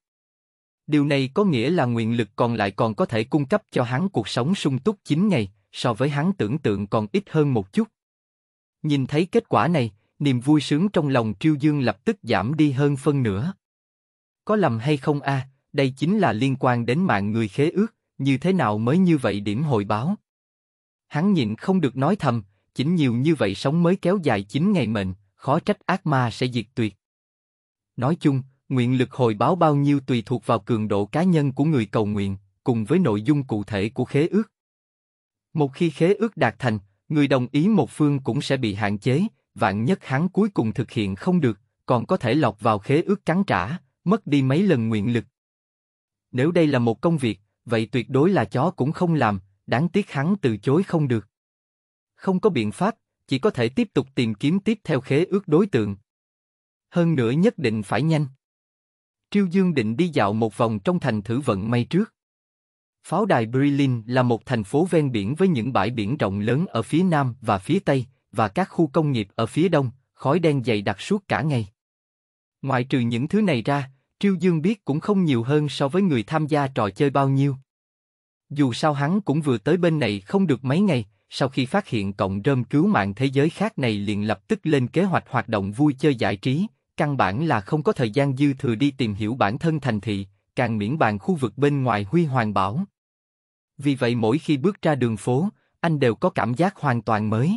Điều này có nghĩa là nguyện lực còn lại còn có thể cung cấp cho hắn cuộc sống sung túc chín ngày, so với hắn tưởng tượng còn ít hơn một chút. Nhìn thấy kết quả này, niềm vui sướng trong lòng Triêu Dương lập tức giảm đi hơn phân nửa. Có lầm hay không a? À, đây chính là liên quan đến mạng người khế ước, như thế nào mới như vậy điểm hồi báo? Hắn nhịn không được nói thầm, chỉnh nhiều như vậy sống mới kéo dài chín ngày mệnh, khó trách ác ma sẽ diệt tuyệt. Nói chung, nguyện lực hồi báo bao nhiêu tùy thuộc vào cường độ cá nhân của người cầu nguyện, cùng với nội dung cụ thể của khế ước. Một khi khế ước đạt thành, người đồng ý một phương cũng sẽ bị hạn chế, vạn nhất hắn cuối cùng thực hiện không được, còn có thể lọt vào khế ước cắn trả, mất đi mấy lần nguyện lực. Nếu đây là một công việc, vậy tuyệt đối là chó cũng không làm, đáng tiếc hắn từ chối không được. Không có biện pháp, chỉ có thể tiếp tục tìm kiếm tiếp theo khế ước đối tượng. Hơn nữa nhất định phải nhanh. Triêu Dương định đi dạo một vòng trong thành thử vận may trước. Pháo đài Berlin là một thành phố ven biển với những bãi biển rộng lớn ở phía nam và phía tây, và các khu công nghiệp ở phía đông, khói đen dày đặc suốt cả ngày. Ngoại trừ những thứ này ra, Triêu Dương biết cũng không nhiều hơn so với người tham gia trò chơi bao nhiêu. Dù sao hắn cũng vừa tới bên này không được mấy ngày, sau khi phát hiện cộng rơm cứu mạng thế giới khác này liền lập tức lên kế hoạch hoạt động vui chơi giải trí, căn bản là không có thời gian dư thừa đi tìm hiểu bản thân thành thị, càng miễn bàn khu vực bên ngoài Huy Hoàng Bảo. Vì vậy mỗi khi bước ra đường phố, anh đều có cảm giác hoàn toàn mới.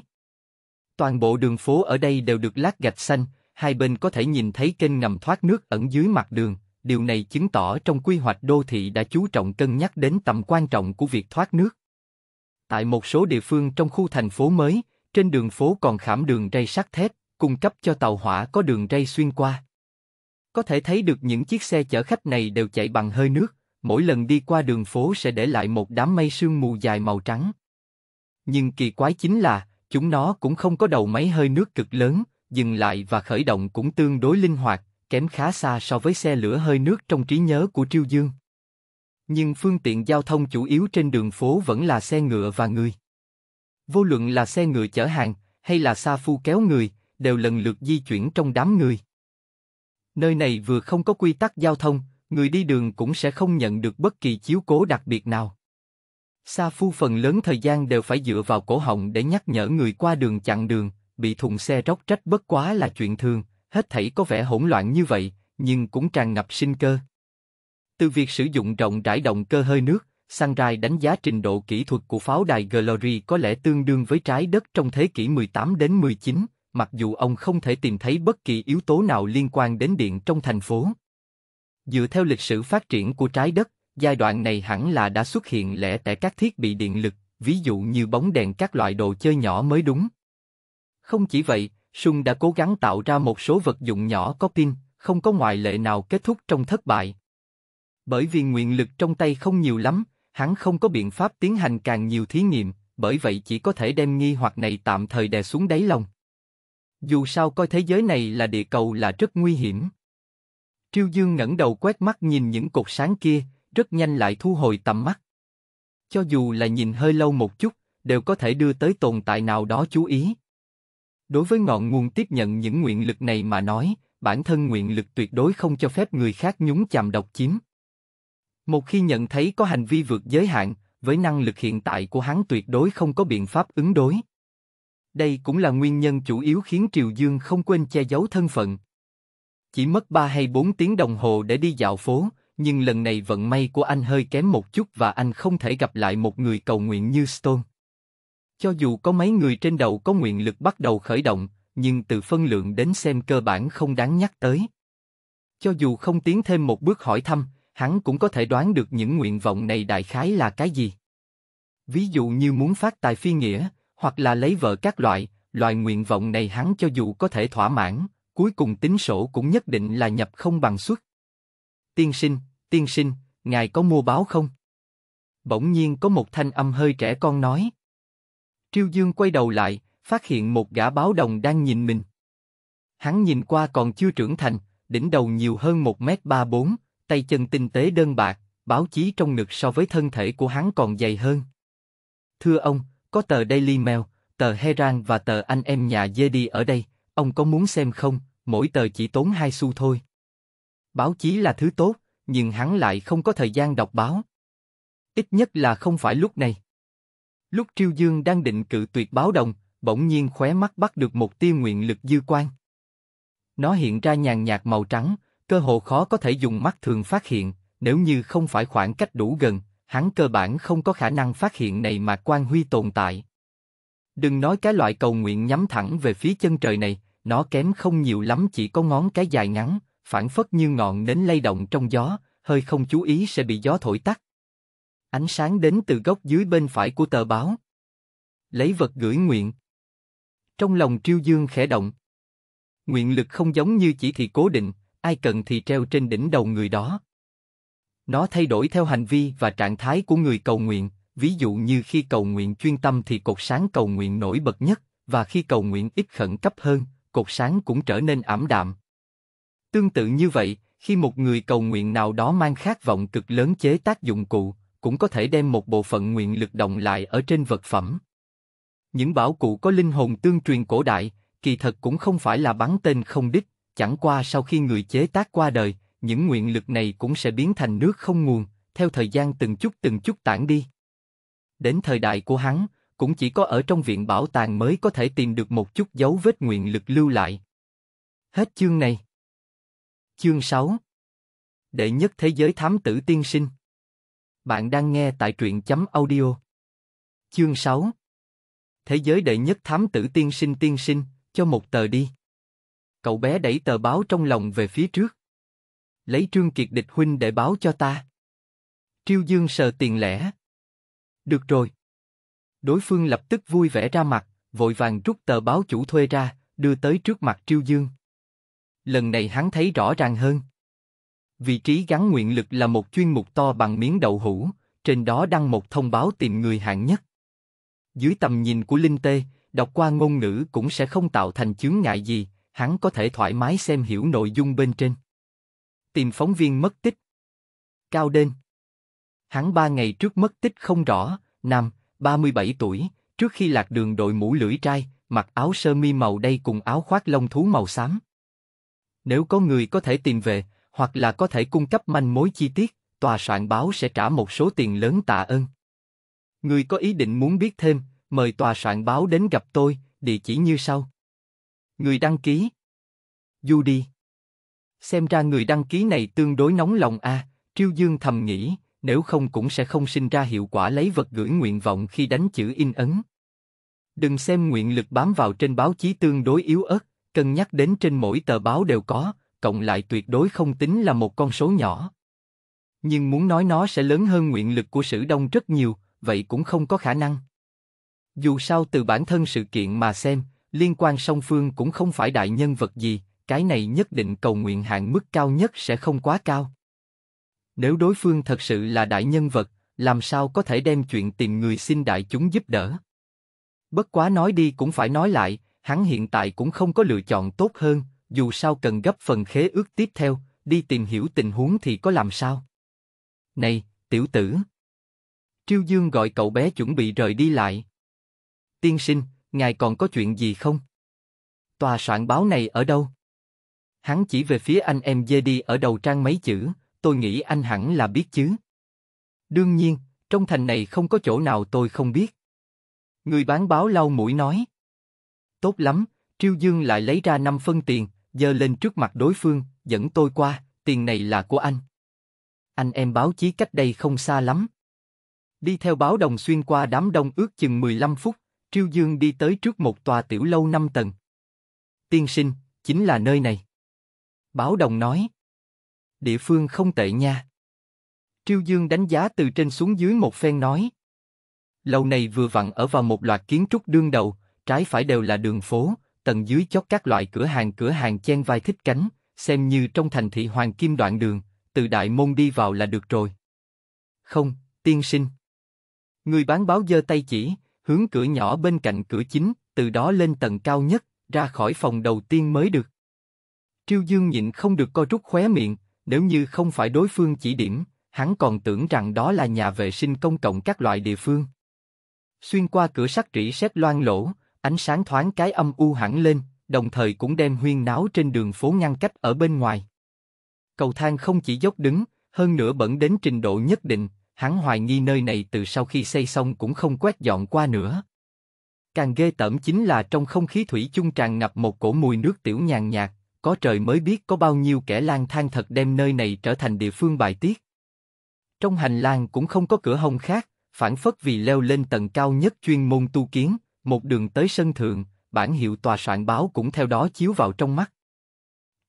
Toàn bộ đường phố ở đây đều được lát gạch xanh, hai bên có thể nhìn thấy kênh ngầm thoát nước ẩn dưới mặt đường, điều này chứng tỏ trong quy hoạch đô thị đã chú trọng cân nhắc đến tầm quan trọng của việc thoát nước. Tại một số địa phương trong khu thành phố mới, trên đường phố còn khảm đường ray sắt thép, cung cấp cho tàu hỏa có đường ray xuyên qua. Có thể thấy được những chiếc xe chở khách này đều chạy bằng hơi nước, mỗi lần đi qua đường phố sẽ để lại một đám mây sương mù dài màu trắng. Nhưng kỳ quái chính là, chúng nó cũng không có đầu máy hơi nước cực lớn, dừng lại và khởi động cũng tương đối linh hoạt, kém khá xa so với xe lửa hơi nước trong trí nhớ của Triêu Dương. Nhưng phương tiện giao thông chủ yếu trên đường phố vẫn là xe ngựa và người. Vô luận là xe ngựa chở hàng hay là sa phu kéo người, đều lần lượt di chuyển trong đám người. Nơi này vừa không có quy tắc giao thông, người đi đường cũng sẽ không nhận được bất kỳ chiếu cố đặc biệt nào. Sa phu phần lớn thời gian đều phải dựa vào cổ họng để nhắc nhở người qua đường chặn đường, bị thùng xe róc rách bất quá là chuyện thường, hết thảy có vẻ hỗn loạn như vậy, nhưng cũng tràn ngập sinh cơ. Từ việc sử dụng rộng rãi động cơ hơi nước, Sunrise đánh giá trình độ kỹ thuật của pháo đài Glory có lẽ tương đương với trái đất trong thế kỷ mười tám đến mười chín, mặc dù ông không thể tìm thấy bất kỳ yếu tố nào liên quan đến điện trong thành phố. Dựa theo lịch sử phát triển của trái đất, giai đoạn này hẳn là đã xuất hiện lẻ tẻ các thiết bị điện lực, ví dụ như bóng đèn các loại đồ chơi nhỏ mới đúng. Không chỉ vậy, Sun đã cố gắng tạo ra một số vật dụng nhỏ có pin, không có ngoại lệ nào kết thúc trong thất bại. Bởi vì nguyện lực trong tay không nhiều lắm, hắn không có biện pháp tiến hành càng nhiều thí nghiệm, bởi vậy chỉ có thể đem nghi hoặc này tạm thời đè xuống đáy lòng. Dù sao coi thế giới này là địa cầu là rất nguy hiểm. Triêu Dương ngẩng đầu quét mắt nhìn những cột sáng kia, rất nhanh lại thu hồi tầm mắt. Cho dù là nhìn hơi lâu một chút, đều có thể đưa tới tồn tại nào đó chú ý. Đối với ngọn nguồn tiếp nhận những nguyện lực này mà nói, bản thân nguyện lực tuyệt đối không cho phép người khác nhúng chàm độc chiếm. Một khi nhận thấy có hành vi vượt giới hạn, với năng lực hiện tại của hắn tuyệt đối không có biện pháp ứng đối. Đây cũng là nguyên nhân chủ yếu khiến Triều Dương không quên che giấu thân phận. Chỉ mất ba hay bốn tiếng đồng hồ để đi dạo phố, nhưng lần này vận may của anh hơi kém một chút và anh không thể gặp lại một người cầu nguyện như Stone. Cho dù có mấy người trên đầu có nguyện lực bắt đầu khởi động, nhưng từ phân lượng đến xem cơ bản không đáng nhắc tới. Cho dù không tiến thêm một bước hỏi thăm, hắn cũng có thể đoán được những nguyện vọng này đại khái là cái gì. Ví dụ như muốn phát tài phi nghĩa, hoặc là lấy vợ các loại, loại nguyện vọng này hắn cho dù có thể thỏa mãn, cuối cùng tính sổ cũng nhất định là nhập không bằng xuất. Tiên sinh, tiên sinh, ngài có mua báo không? Bỗng nhiên có một thanh âm hơi trẻ con nói. Triêu Dương quay đầu lại, phát hiện một gã báo đồng đang nhìn mình. Hắn nhìn qua còn chưa trưởng thành, đỉnh đầu nhiều hơn một mét ba mươi bốn, tay chân tinh tế đơn bạc, báo chí trong ngực so với thân thể của hắn còn dày hơn. Thưa ông, có tờ Daily Mail, tờ Herald và tờ anh em nhà Judy ở đây, ông có muốn xem không? Mỗi tờ chỉ tốn hai xu thôi. Báo chí là thứ tốt, nhưng hắn lại không có thời gian đọc báo. Ít nhất là không phải lúc này. Lúc Triêu Dương đang định cự tuyệt báo đồng, bỗng nhiên khóe mắt bắt được một tia nguyện lực dư quang. Nó hiện ra nhàn nhạt màu trắng, cơ hồ khó có thể dùng mắt thường phát hiện, nếu như không phải khoảng cách đủ gần, hắn cơ bản không có khả năng phát hiện này mà quang huy tồn tại. Đừng nói cái loại cầu nguyện nhắm thẳng về phía chân trời này, nó kém không nhiều lắm chỉ có ngón cái dài ngắn, phản phất như ngọn nến lay động trong gió, hơi không chú ý sẽ bị gió thổi tắt. Ánh sáng đến từ góc dưới bên phải của tờ báo. Lấy vật gửi nguyện. Trong lòng Triêu Dương khẽ động. Nguyện lực không giống như chỉ thị cố định, ai cần thì treo trên đỉnh đầu người đó. Nó thay đổi theo hành vi và trạng thái của người cầu nguyện, ví dụ như khi cầu nguyện chuyên tâm thì cột sáng cầu nguyện nổi bật nhất, và khi cầu nguyện ít khẩn cấp hơn, cột sáng cũng trở nên ảm đạm. Tương tự như vậy, khi một người cầu nguyện nào đó mang khát vọng cực lớn chế tác dụng cụ, cũng có thể đem một bộ phận nguyện lực động lại ở trên vật phẩm. Những bảo cụ có linh hồn tương truyền cổ đại, kỳ thật cũng không phải là bắn tên không đích, chẳng qua sau khi người chế tác qua đời, những nguyện lực này cũng sẽ biến thành nước không nguồn, theo thời gian từng chút từng chút tản đi. Đến thời đại của hắn, cũng chỉ có ở trong viện bảo tàng mới có thể tìm được một chút dấu vết nguyện lực lưu lại. Hết chương này. Chương sáu. Đệ nhất thế giới thám tử tiên sinh. Bạn đang nghe tại truyện chấm audio. Chương sáu. Thế giới đệ nhất thám tử tiên sinh tiên sinh, cho một tờ đi. Cậu bé đẩy tờ báo trong lòng về phía trước. Lấy Trương Kiệt Địch huynh để báo cho ta. Triêu Dương sờ tiền lẻ. Được rồi. Đối phương lập tức vui vẻ ra mặt, vội vàng rút tờ báo chủ thuê ra, đưa tới trước mặt Triêu Dương. Lần này hắn thấy rõ ràng hơn. Vị trí gắn nguyện lực là một chuyên mục to bằng miếng đậu hũ, trên đó đăng một thông báo tìm người hạng nhất. Dưới tầm nhìn của Linh Tê, đọc qua ngôn ngữ cũng sẽ không tạo thành chướng ngại gì, hắn có thể thoải mái xem hiểu nội dung bên trên. Tìm phóng viên mất tích. Cao Đen. Hắn ba ngày trước mất tích không rõ, nam, ba mươi bảy tuổi, trước khi lạc đường đội mũ lưỡi trai, mặc áo sơ mi màu đen cùng áo khoác lông thú màu xám. Nếu có người có thể tìm về, hoặc là có thể cung cấp manh mối chi tiết, tòa soạn báo sẽ trả một số tiền lớn tạ ơn. Người có ý định muốn biết thêm, mời tòa soạn báo đến gặp tôi, địa chỉ như sau. Người đăng ký. Judy. Xem ra người đăng ký này tương đối nóng lòng a, à, Triêu Dương thầm nghĩ, nếu không cũng sẽ không sinh ra hiệu quả lấy vật gửi nguyện vọng khi đánh chữ in ấn. Đừng xem nguyện lực bám vào trên báo chí tương đối yếu ớt, cân nhắc đến trên mỗi tờ báo đều có, cộng lại tuyệt đối không tính là một con số nhỏ. Nhưng muốn nói nó sẽ lớn hơn nguyện lực của Sử Đông rất nhiều, vậy cũng không có khả năng. Dù sao từ bản thân sự kiện mà xem, liên quan song phương cũng không phải đại nhân vật gì, cái này nhất định cầu nguyện hạn mức cao nhất sẽ không quá cao. Nếu đối phương thật sự là đại nhân vật, làm sao có thể đem chuyện tìm người xin đại chúng giúp đỡ? Bất quá nói đi cũng phải nói lại, hắn hiện tại cũng không có lựa chọn tốt hơn, dù sao cần gấp phần khế ước tiếp theo, đi tìm hiểu tình huống thì có làm sao? Này, tiểu tử! Triêu Dương gọi cậu bé chuẩn bị rời đi lại. Tiên sinh, ngài còn có chuyện gì không? Tòa soạn báo này ở đâu? Hắn chỉ về phía anh em Judy ở đầu trang mấy chữ, tôi nghĩ anh hẳn là biết chứ. Đương nhiên, trong thành này không có chỗ nào tôi không biết. Người bán báo lau mũi nói. Tốt lắm, Triêu Dương lại lấy ra năm phân tiền, giơ lên trước mặt đối phương, dẫn tôi qua, tiền này là của anh. Anh em báo chí cách đây không xa lắm. Đi theo báo đồng xuyên qua đám đông ước chừng mười lăm phút, Triêu Dương đi tới trước một tòa tiểu lâu năm tầng. Tiên sinh, chính là nơi này. Báo đồng nói. Địa phương không tệ nha. Triêu Dương đánh giá từ trên xuống dưới một phen nói. Lâu này vừa vặn ở vào một loạt kiến trúc đương đầu, trái phải đều là đường phố, tầng dưới chót các loại cửa hàng cửa hàng chen vai thích cánh, xem như trong thành thị Hoàng Kim đoạn đường, từ Đại Môn đi vào là được rồi. Không, tiên sinh. Người bán báo giơ tay chỉ, hướng cửa nhỏ bên cạnh cửa chính, từ đó lên tầng cao nhất, ra khỏi phòng đầu tiên mới được. Triêu Dương nhịn không được co rút khóe miệng, nếu như không phải đối phương chỉ điểm, hắn còn tưởng rằng đó là nhà vệ sinh công cộng các loại địa phương. Xuyên qua cửa sắt rỉ sét loang lỗ, ánh sáng thoáng cái âm u hẳn lên, đồng thời cũng đem huyên náo trên đường phố ngăn cách ở bên ngoài. Cầu thang không chỉ dốc đứng, hơn nữa bẩn đến trình độ nhất định, hắn hoài nghi nơi này từ sau khi xây xong cũng không quét dọn qua nữa. Càng ghê tởm chính là trong không khí thủy chung tràn ngập một cổ mùi nước tiểu nhàn nhạt, có trời mới biết có bao nhiêu kẻ lang thang thật đem nơi này trở thành địa phương bài tiết. Trong hành lang cũng không có cửa hông khác, phản phất vì leo lên tầng cao nhất chuyên môn tu kiến, một đường tới sân thượng, bản hiệu tòa soạn báo cũng theo đó chiếu vào trong mắt.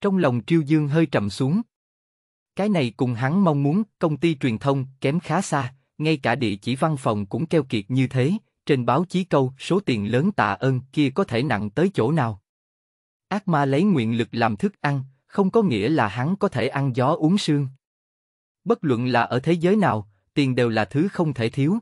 Trong lòng Triêu Dương hơi trầm xuống. Cái này cùng hắn mong muốn, công ty truyền thông kém khá xa, ngay cả địa chỉ văn phòng cũng keo kiệt như thế, trên báo chí câu số tiền lớn tạ ơn kia có thể nặng tới chỗ nào. Ác ma lấy nguyện lực làm thức ăn, không có nghĩa là hắn có thể ăn gió uống sương. Bất luận là ở thế giới nào, tiền đều là thứ không thể thiếu.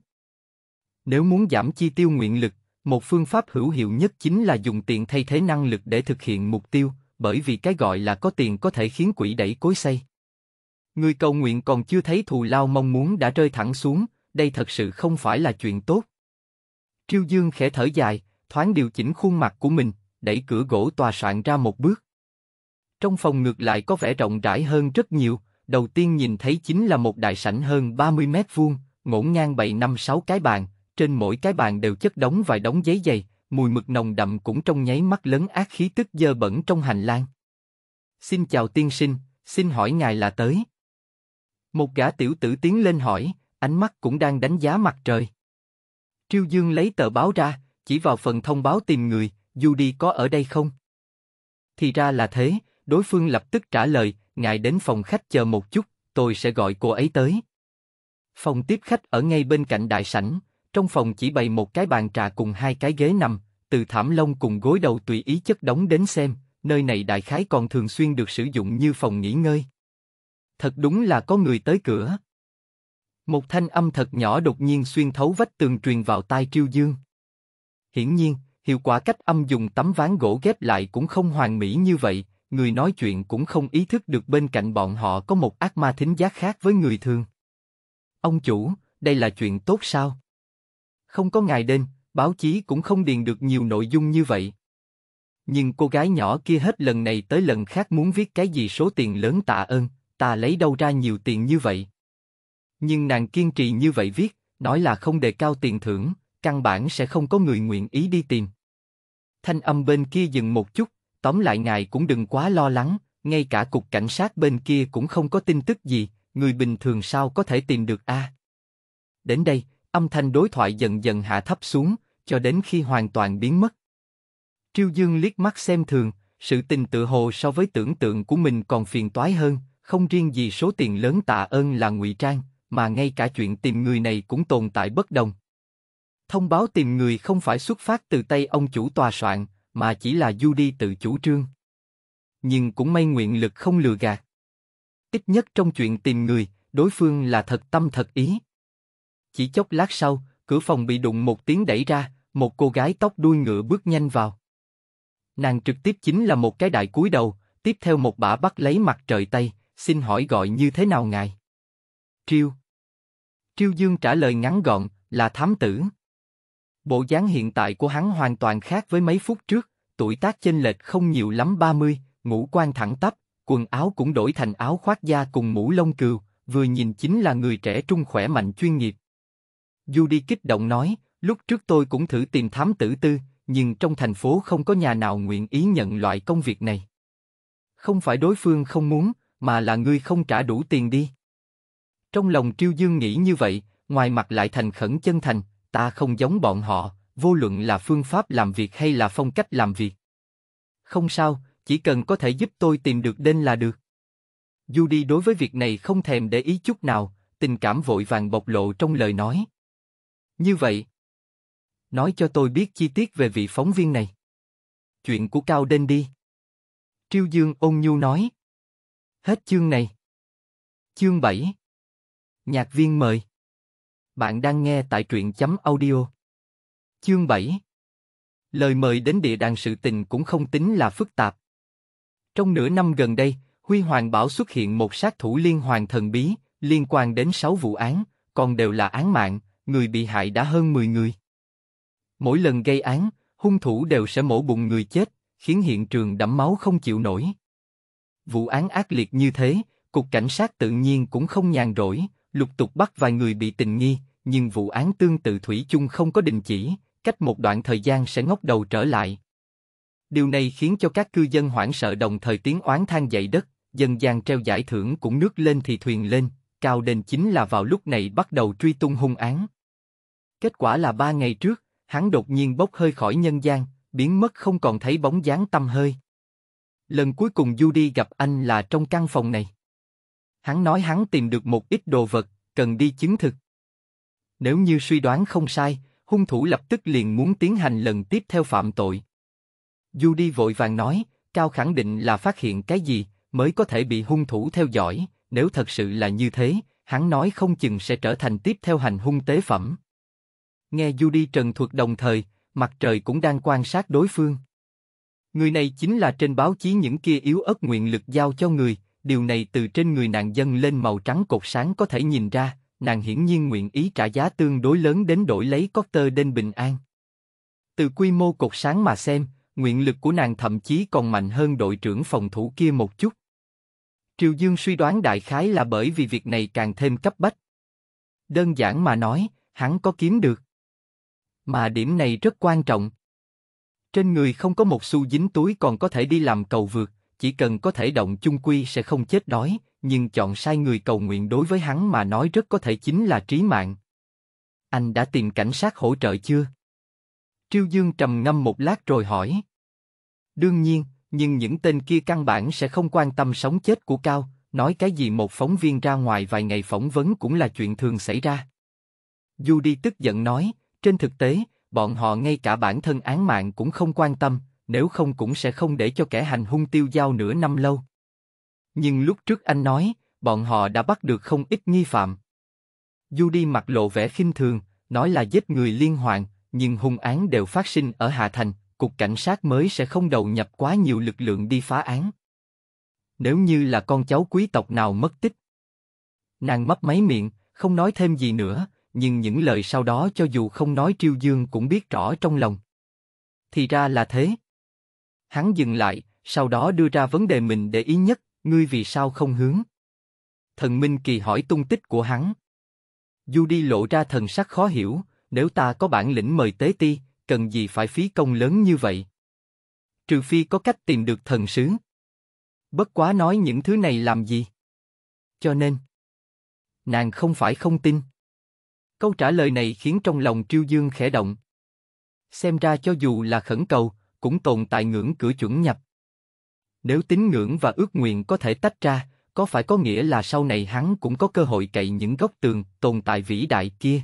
Nếu muốn giảm chi tiêu nguyện lực, một phương pháp hữu hiệu nhất chính là dùng tiền thay thế năng lực để thực hiện mục tiêu, bởi vì cái gọi là có tiền có thể khiến quỷ đẩy cối xây. Người cầu nguyện còn chưa thấy thù lao mong muốn đã rơi thẳng xuống, đây thật sự không phải là chuyện tốt. Triêu Dương khẽ thở dài, thoáng điều chỉnh khuôn mặt của mình, đẩy cửa gỗ tòa soạn ra một bước. Trong phòng ngược lại có vẻ rộng rãi hơn rất nhiều, đầu tiên nhìn thấy chính là một đại sảnh hơn ba mươi mét vuông, ngổn ngang bày năm sáu cái bàn, trên mỗi cái bàn đều chất đống vài đống giấy dày, mùi mực nồng đậm cũng trong nháy mắt lấn át khí tức dơ bẩn trong hành lang. Xin chào tiên sinh, xin hỏi ngài là tới. Một gã tiểu tử tiến lên hỏi, ánh mắt cũng đang đánh giá mặt trời. Triêu Dương lấy tờ báo ra, chỉ vào phần thông báo tìm người, Judy có ở đây không? Thì ra là thế, đối phương lập tức trả lời, ngài đến phòng khách chờ một chút, tôi sẽ gọi cô ấy tới. Phòng tiếp khách ở ngay bên cạnh đại sảnh, trong phòng chỉ bày một cái bàn trà cùng hai cái ghế nằm, từ thảm lông cùng gối đầu tùy ý chất đống đến xem, nơi này đại khái còn thường xuyên được sử dụng như phòng nghỉ ngơi. Thật đúng là có người tới cửa. Một thanh âm thật nhỏ đột nhiên xuyên thấu vách tường truyền vào tai Triêu Dương. Hiển nhiên, hiệu quả cách âm dùng tấm ván gỗ ghép lại cũng không hoàn mỹ như vậy, người nói chuyện cũng không ý thức được bên cạnh bọn họ có một ác ma thính giác khác với người thường. Ông chủ, đây là chuyện tốt sao? Không có ngày đêm, báo chí cũng không điền được nhiều nội dung như vậy. Nhưng cô gái nhỏ kia hết lần này tới lần khác muốn viết cái gì số tiền lớn tạ ơn, ta lấy đâu ra nhiều tiền như vậy. Nhưng nàng kiên trì như vậy viết, nói là không đề cao tiền thưởng, căn bản sẽ không có người nguyện ý đi tìm. Thanh âm bên kia dừng một chút, tóm lại ngài cũng đừng quá lo lắng, ngay cả cục cảnh sát bên kia cũng không có tin tức gì, người bình thường sao có thể tìm được a? À? Đến đây, âm thanh đối thoại dần dần hạ thấp xuống, cho đến khi hoàn toàn biến mất. Triêu Dương liếc mắt xem thường, sự tình tự hồ so với tưởng tượng của mình còn phiền toái hơn, không riêng gì số tiền lớn tạ ơn là ngụy trang, mà ngay cả chuyện tìm người này cũng tồn tại bất đồng. Thông báo tìm người không phải xuất phát từ tay ông chủ tòa soạn, mà chỉ là Judy tự chủ trương. Nhưng cũng may nguyện lực không lừa gạt. Ít nhất trong chuyện tìm người, đối phương là thật tâm thật ý. Chỉ chốc lát sau, cửa phòng bị đụng một tiếng đẩy ra, một cô gái tóc đuôi ngựa bước nhanh vào. Nàng trực tiếp chính là một cái đại cúi đầu, tiếp theo một bả bắt lấy mặt trời tây, xin hỏi gọi như thế nào ngài? Triêu. Triêu Dương trả lời ngắn gọn, là thám tử. Bộ dáng hiện tại của hắn hoàn toàn khác với mấy phút trước, tuổi tác chênh lệch không nhiều lắm ba mươi, ngũ quan thẳng tắp, quần áo cũng đổi thành áo khoác da cùng mũ lông cừu, vừa nhìn chính là người trẻ trung khỏe mạnh chuyên nghiệp. Judy kích động nói, lúc trước tôi cũng thử tìm thám tử tư, nhưng trong thành phố không có nhà nào nguyện ý nhận loại công việc này. Không phải đối phương không muốn, mà là ngươi không trả đủ tiền đi. Trong lòng Triêu Dương nghĩ như vậy, ngoài mặt lại thành khẩn chân thành, ta không giống bọn họ, vô luận là phương pháp làm việc hay là phong cách làm việc. Không sao, chỉ cần có thể giúp tôi tìm được đến là được. Judy đối với việc này không thèm để ý chút nào, tình cảm vội vàng bộc lộ trong lời nói. Như vậy, nói cho tôi biết chi tiết về vị phóng viên này. Chuyện của Cao Đen đi. Triêu Dương ôn nhu nói. Hết chương này. Chương bảy. Nhạc viên mời. Bạn đang nghe tại truyện chấm audio. Chương bảy. Lời mời đến địa đàn sự tình cũng không tính là phức tạp. Trong nửa năm gần đây, Huy Hoàng Bảo xuất hiện một sát thủ liên hoàn thần bí, liên quan đến sáu vụ án, còn đều là án mạng, người bị hại đã hơn mười người. Mỗi lần gây án, hung thủ đều sẽ mổ bụng người chết, khiến hiện trường đẫm máu không chịu nổi. Vụ án ác liệt như thế, cục cảnh sát tự nhiên cũng không nhàn rỗi, lục tục bắt vài người bị tình nghi, nhưng vụ án tương tự thủy chung không có đình chỉ, cách một đoạn thời gian sẽ ngóc đầu trở lại. Điều này khiến cho các cư dân hoảng sợ đồng thời tiếng oán than dậy đất, dân gian treo giải thưởng cũng nước lên thì thuyền lên, Cao Đen chính là vào lúc này bắt đầu truy tung hung án. Kết quả là ba ngày trước, hắn đột nhiên bốc hơi khỏi nhân gian, biến mất không còn thấy bóng dáng tăm hơi. Lần cuối cùng Judy gặp anh là trong căn phòng này. Hắn nói hắn tìm được một ít đồ vật, cần đi chứng thực. Nếu như suy đoán không sai, hung thủ lập tức liền muốn tiến hành lần tiếp theo phạm tội. Judy vội vàng nói, Cao khẳng định là phát hiện cái gì mới có thể bị hung thủ theo dõi, nếu thật sự là như thế, hắn nói không chừng sẽ trở thành tiếp theo hành hung tế phẩm. Nghe Judy trần thuật đồng thời, mặt trời cũng đang quan sát đối phương. Người này chính là trên báo chí những kia yếu ớt nguyện lực giao cho người, điều này từ trên người nàng dâng lên màu trắng cột sáng có thể nhìn ra, nàng hiển nhiên nguyện ý trả giá tương đối lớn đến đổi lấy Carter đến bình an. Từ quy mô cột sáng mà xem, nguyện lực của nàng thậm chí còn mạnh hơn đội trưởng phòng thủ kia một chút. Triều Dương suy đoán đại khái là bởi vì việc này càng thêm cấp bách. Đơn giản mà nói, hắn có kiếm được. Mà điểm này rất quan trọng. Trên người không có một xu dính túi còn có thể đi làm cầu vượt, chỉ cần có thể động chung quy sẽ không chết đói, nhưng chọn sai người cầu nguyện đối với hắn mà nói rất có thể chính là trí mạng. Anh đã tìm cảnh sát hỗ trợ chưa? Triêu Dương trầm ngâm một lát rồi hỏi. Đương nhiên, nhưng những tên kia căn bản sẽ không quan tâm sống chết của Cao, nói cái gì một phóng viên ra ngoài vài ngày phỏng vấn cũng là chuyện thường xảy ra. Judy tức giận nói. Trên thực tế, bọn họ ngay cả bản thân án mạng cũng không quan tâm, nếu không cũng sẽ không để cho kẻ hành hung tiêu dao nửa năm lâu. Nhưng lúc trước anh nói, bọn họ đã bắt được không ít nghi phạm. Judy mặt lộ vẻ khinh thường, nói là giết người liên hoàn, nhưng hung án đều phát sinh ở Hạ Thành, cục cảnh sát mới sẽ không đầu nhập quá nhiều lực lượng đi phá án. Nếu như là con cháu quý tộc nào mất tích. Nàng mấp máy miệng, không nói thêm gì nữa, nhưng những lời sau đó cho dù không nói Triêu Dương cũng biết rõ trong lòng. Thì ra là thế. Hắn dừng lại, sau đó đưa ra vấn đề mình để ý nhất, ngươi vì sao không hướng Thần Minh Kỳ hỏi tung tích của hắn. Judy lộ ra thần sắc khó hiểu, nếu ta có bản lĩnh mời tế ti, cần gì phải phí công lớn như vậy? Trừ phi có cách tìm được thần sứ. Bất quá nói những thứ này làm gì? Cho nên, nàng không phải không tin. Câu trả lời này khiến trong lòng Triêu Dương khẽ động. Xem ra cho dù là khẩn cầu, cũng tồn tại ngưỡng cửa chuẩn nhập. Nếu tín ngưỡng và ước nguyện có thể tách ra, có phải có nghĩa là sau này hắn cũng có cơ hội cậy những góc tường tồn tại vĩ đại kia?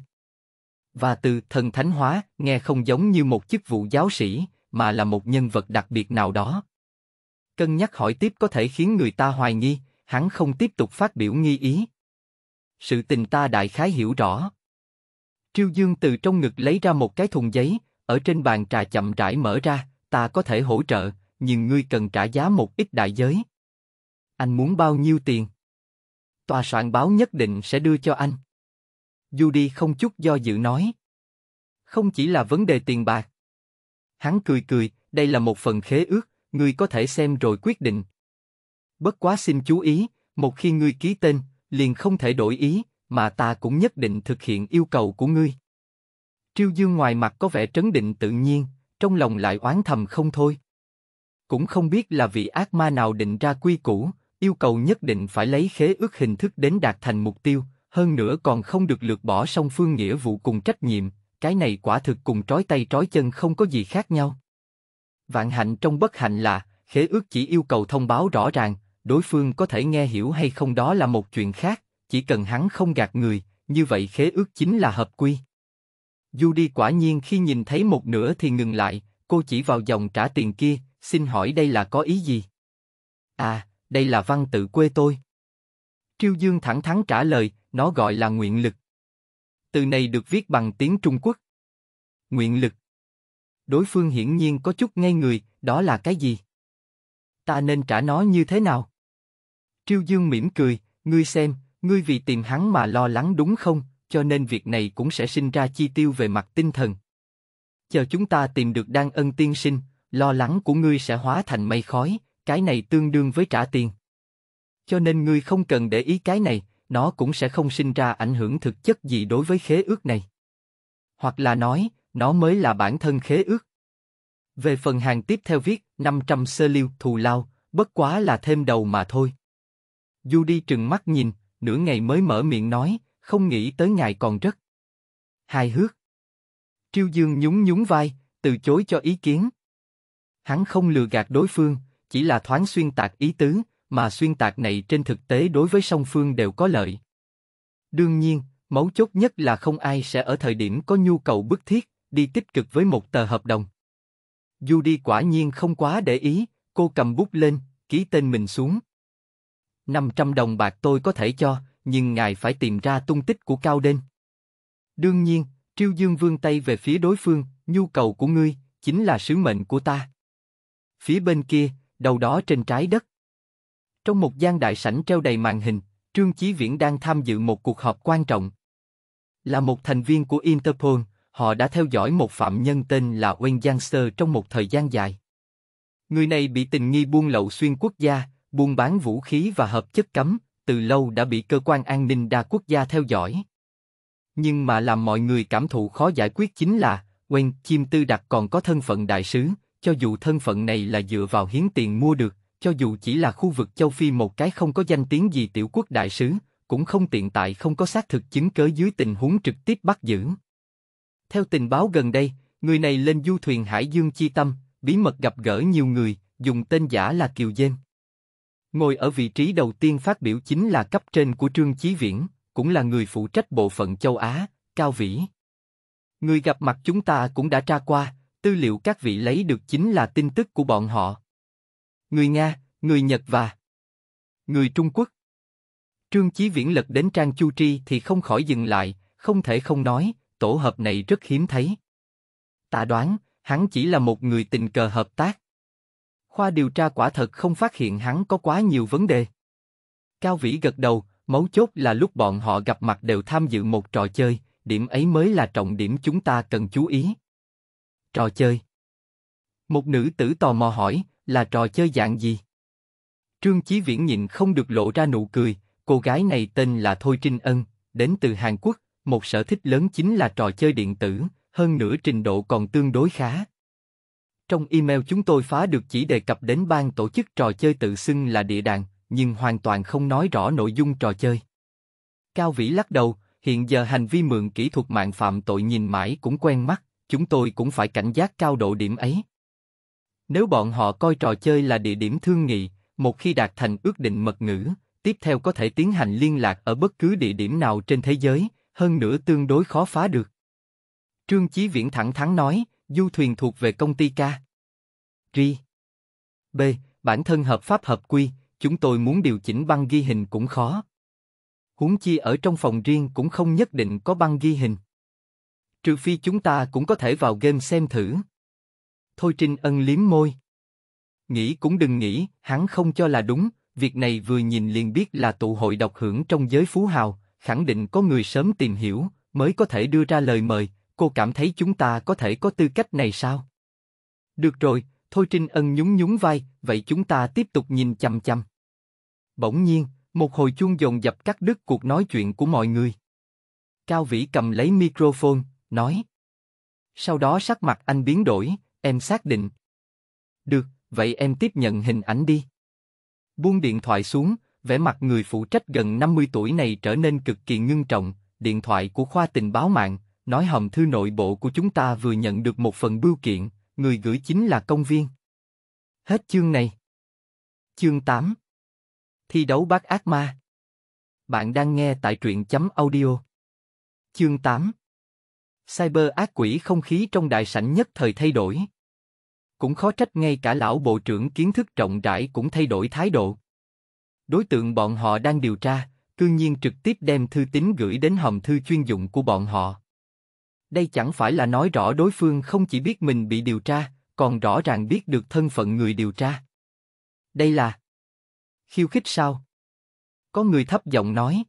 Và từ thần thánh hóa nghe không giống như một chức vụ giáo sĩ, mà là một nhân vật đặc biệt nào đó. Cân nhắc hỏi tiếp có thể khiến người ta hoài nghi, hắn không tiếp tục phát biểu nghi ý. Sự tình ta đại khái hiểu rõ. Triêu Dương từ trong ngực lấy ra một cái thùng giấy, ở trên bàn trà chậm rãi mở ra, ta có thể hỗ trợ, nhưng ngươi cần trả giá một ít đại giới. Anh muốn bao nhiêu tiền? Tòa soạn báo nhất định sẽ đưa cho anh. Judy không chút do dự nói. Không chỉ là vấn đề tiền bạc. Hắn cười cười, đây là một phần khế ước, ngươi có thể xem rồi quyết định. Bất quá xin chú ý, một khi ngươi ký tên, liền không thể đổi ý, mà ta cũng nhất định thực hiện yêu cầu của ngươi. Triêu Dương ngoài mặt có vẻ trấn định tự nhiên, trong lòng lại oán thầm không thôi. Cũng không biết là vị ác ma nào định ra quy củ, yêu cầu nhất định phải lấy khế ước hình thức đến đạt thành mục tiêu, hơn nữa còn không được lược bỏ song phương nghĩa vụ cùng trách nhiệm, cái này quả thực cùng trói tay trói chân không có gì khác nhau. Vạn hạnh trong bất hạnh là, khế ước chỉ yêu cầu thông báo rõ ràng, đối phương có thể nghe hiểu hay không đó là một chuyện khác, chỉ cần hắn không gạt người, như vậy khế ước chính là hợp quy. Judy quả nhiên khi nhìn thấy một nửa thì ngừng lại, cô chỉ vào dòng trả tiền kia, xin hỏi đây là có ý gì? À, đây là văn tự quê tôi. Triêu Dương thẳng thắn trả lời, nó gọi là nguyện lực. Từ này được viết bằng tiếng Trung Quốc. Nguyện lực. Đối phương hiển nhiên có chút ngây người, đó là cái gì? Ta nên trả nó như thế nào? Triêu Dương mỉm cười, ngươi xem, ngươi vì tìm hắn mà lo lắng đúng không, cho nên việc này cũng sẽ sinh ra chi tiêu về mặt tinh thần. Chờ chúng ta tìm được Đan Ân tiên sinh, lo lắng của ngươi sẽ hóa thành mây khói, cái này tương đương với trả tiền. Cho nên ngươi không cần để ý cái này, nó cũng sẽ không sinh ra ảnh hưởng thực chất gì đối với khế ước này. Hoặc là nói, nó mới là bản thân khế ước. Về phần hàng tiếp theo viết, năm trăm sơ liêu thù lao, bất quá là thêm đầu mà thôi. Judy trừng mắt nhìn, nửa ngày mới mở miệng nói, không nghĩ tới ngài còn rất hài hước. Triêu Dương nhún nhún vai, từ chối cho ý kiến. Hắn không lừa gạt đối phương, chỉ là thoáng xuyên tạc ý tứ, mà xuyên tạc này trên thực tế đối với song phương đều có lợi. Đương nhiên, mấu chốt nhất là không ai sẽ ở thời điểm có nhu cầu bức thiết, đi tích cực với một tờ hợp đồng. Judy quả nhiên không quá để ý, cô cầm bút lên, ký tên mình xuống. năm trăm đồng bạc tôi có thể cho, nhưng ngài phải tìm ra tung tích của Cao Đen. Đương nhiên, Triêu Dương vươn tay về phía đối phương, nhu cầu của ngươi chính là sứ mệnh của ta. Phía bên kia, đầu đó trên trái đất. Trong một gian đại sảnh treo đầy màn hình, Trương Chí Viễn đang tham dự một cuộc họp quan trọng. Là một thành viên của Interpol, họ đã theo dõi một phạm nhân tên là Wayne Youngster trong một thời gian dài. Người này bị tình nghi buôn lậu xuyên quốc gia, buôn bán vũ khí và hợp chất cấm, từ lâu đã bị cơ quan an ninh đa quốc gia theo dõi. Nhưng mà làm mọi người cảm thụ khó giải quyết chính là, Wayne Chim Tư Đặc còn có thân phận đại sứ, cho dù thân phận này là dựa vào hiến tiền mua được, cho dù chỉ là khu vực châu Phi một cái không có danh tiếng gì tiểu quốc đại sứ, cũng không tiện tại không có xác thực chứng cớ dưới tình huống trực tiếp bắt giữ. Theo tình báo gần đây, người này lên du thuyền Hải Dương Chi Tâm, bí mật gặp gỡ nhiều người, dùng tên giả là Kiều Diêm. Ngồi ở vị trí đầu tiên phát biểu chính là cấp trên của Trương Chí Viễn, cũng là người phụ trách bộ phận châu Á, Cao Vĩ. Người gặp mặt chúng ta cũng đã tra qua, tư liệu các vị lấy được chính là tin tức của bọn họ. Người Nga, người Nhật và người Trung Quốc. Trương Chí Viễn lật đến trang Chu Tri thì không khỏi dừng lại, không thể không nói, tổ hợp này rất hiếm thấy. Ta đoán, hắn chỉ là một người tình cờ hợp tác. Khoa điều tra quả thật không phát hiện hắn có quá nhiều vấn đề. Cao Vĩ gật đầu, mấu chốt là lúc bọn họ gặp mặt đều tham dự một trò chơi, điểm ấy mới là trọng điểm chúng ta cần chú ý. Trò chơi? Một nữ tử tò mò hỏi, là trò chơi dạng gì? Trương Chí Viễn nhịn không được lộ ra nụ cười, cô gái này tên là Thôi Trinh Ân, đến từ Hàn Quốc, một sở thích lớn chính là trò chơi điện tử, hơn nữa trình độ còn tương đối khá. Trong email chúng tôi phá được chỉ đề cập đến ban tổ chức trò chơi tự xưng là địa đàng, nhưng hoàn toàn không nói rõ nội dung trò chơi. Cao Vĩ lắc đầu, hiện giờ hành vi mượn kỹ thuật mạng phạm tội nhìn mãi cũng quen mắt, chúng tôi cũng phải cảnh giác cao độ điểm ấy. Nếu bọn họ coi trò chơi là địa điểm thương nghị, một khi đạt thành ước định mật ngữ, tiếp theo có thể tiến hành liên lạc ở bất cứ địa điểm nào trên thế giới, hơn nữa tương đối khó phá được. Trương Chí Viễn thẳng thắn nói, du thuyền thuộc về công ty K G B, bản thân hợp pháp hợp quy, chúng tôi muốn điều chỉnh băng ghi hình cũng khó. Huống chi ở trong phòng riêng cũng không nhất định có băng ghi hình. Trừ phi chúng ta cũng có thể vào game xem thử. Thôi Trinh Ân liếm môi. Nghĩ cũng đừng nghĩ, hắn không cho là đúng, việc này vừa nhìn liền biết là tụ hội độc hưởng trong giới phú hào, khẳng định có người sớm tìm hiểu, mới có thể đưa ra lời mời, cô cảm thấy chúng ta có thể có tư cách này sao? Được rồi, Thôi Trinh Ân nhún nhún vai, vậy chúng ta tiếp tục nhìn chằm chằm. Bỗng nhiên, một hồi chuông dồn dập cắt đứt cuộc nói chuyện của mọi người. Cao Vĩ cầm lấy microphone, nói. Sau đó sắc mặt anh biến đổi, em xác định. Được, vậy em tiếp nhận hình ảnh đi. Buông điện thoại xuống, vẻ mặt người phụ trách gần năm mươi tuổi này trở nên cực kỳ ngưng trọng, điện thoại của khoa tình báo mạng, nói hòm thư nội bộ của chúng ta vừa nhận được một phần bưu kiện, người gửi chính là công viên. Hết chương này. Chương tám. Thi đấu bắt ác ma. Bạn đang nghe tại truyện chấm audio. Chương tám. Cyber ác quỷ. Không khí trong đại sảnh nhất thời thay đổi. Cũng khó trách ngay cả lão bộ trưởng kiến thức rộng rãi cũng thay đổi thái độ. Đối tượng bọn họ đang điều tra, cư nhiên trực tiếp đem thư tín gửi đến hòm thư chuyên dụng của bọn họ. Đây chẳng phải là nói rõ đối phương không chỉ biết mình bị điều tra, còn rõ ràng biết được thân phận người điều tra. Đây là khiêu khích sao? Có người thấp giọng nói.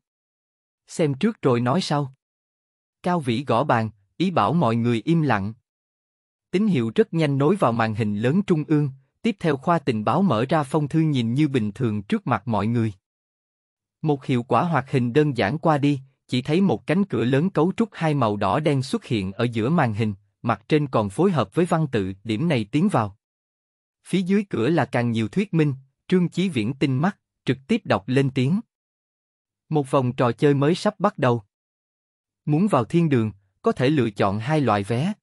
Xem trước rồi nói sau. Cao Vĩ gõ bàn, ý bảo mọi người im lặng. Tín hiệu rất nhanh nối vào màn hình lớn trung ương, tiếp theo khoa tình báo mở ra phong thư nhìn như bình thường trước mặt mọi người. Một hiệu quả hoạt hình đơn giản qua đi, chỉ thấy một cánh cửa lớn cấu trúc hai màu đỏ đen xuất hiện ở giữa màn hình, mặt trên còn phối hợp với văn tự, điểm này tiến vào. Phía dưới cửa là càng nhiều thuyết minh, Trương Chí Viễn tinh mắt, trực tiếp đọc lên tiếng. Một vòng trò chơi mới sắp bắt đầu. Muốn vào thiên đường, có thể lựa chọn hai loại vé.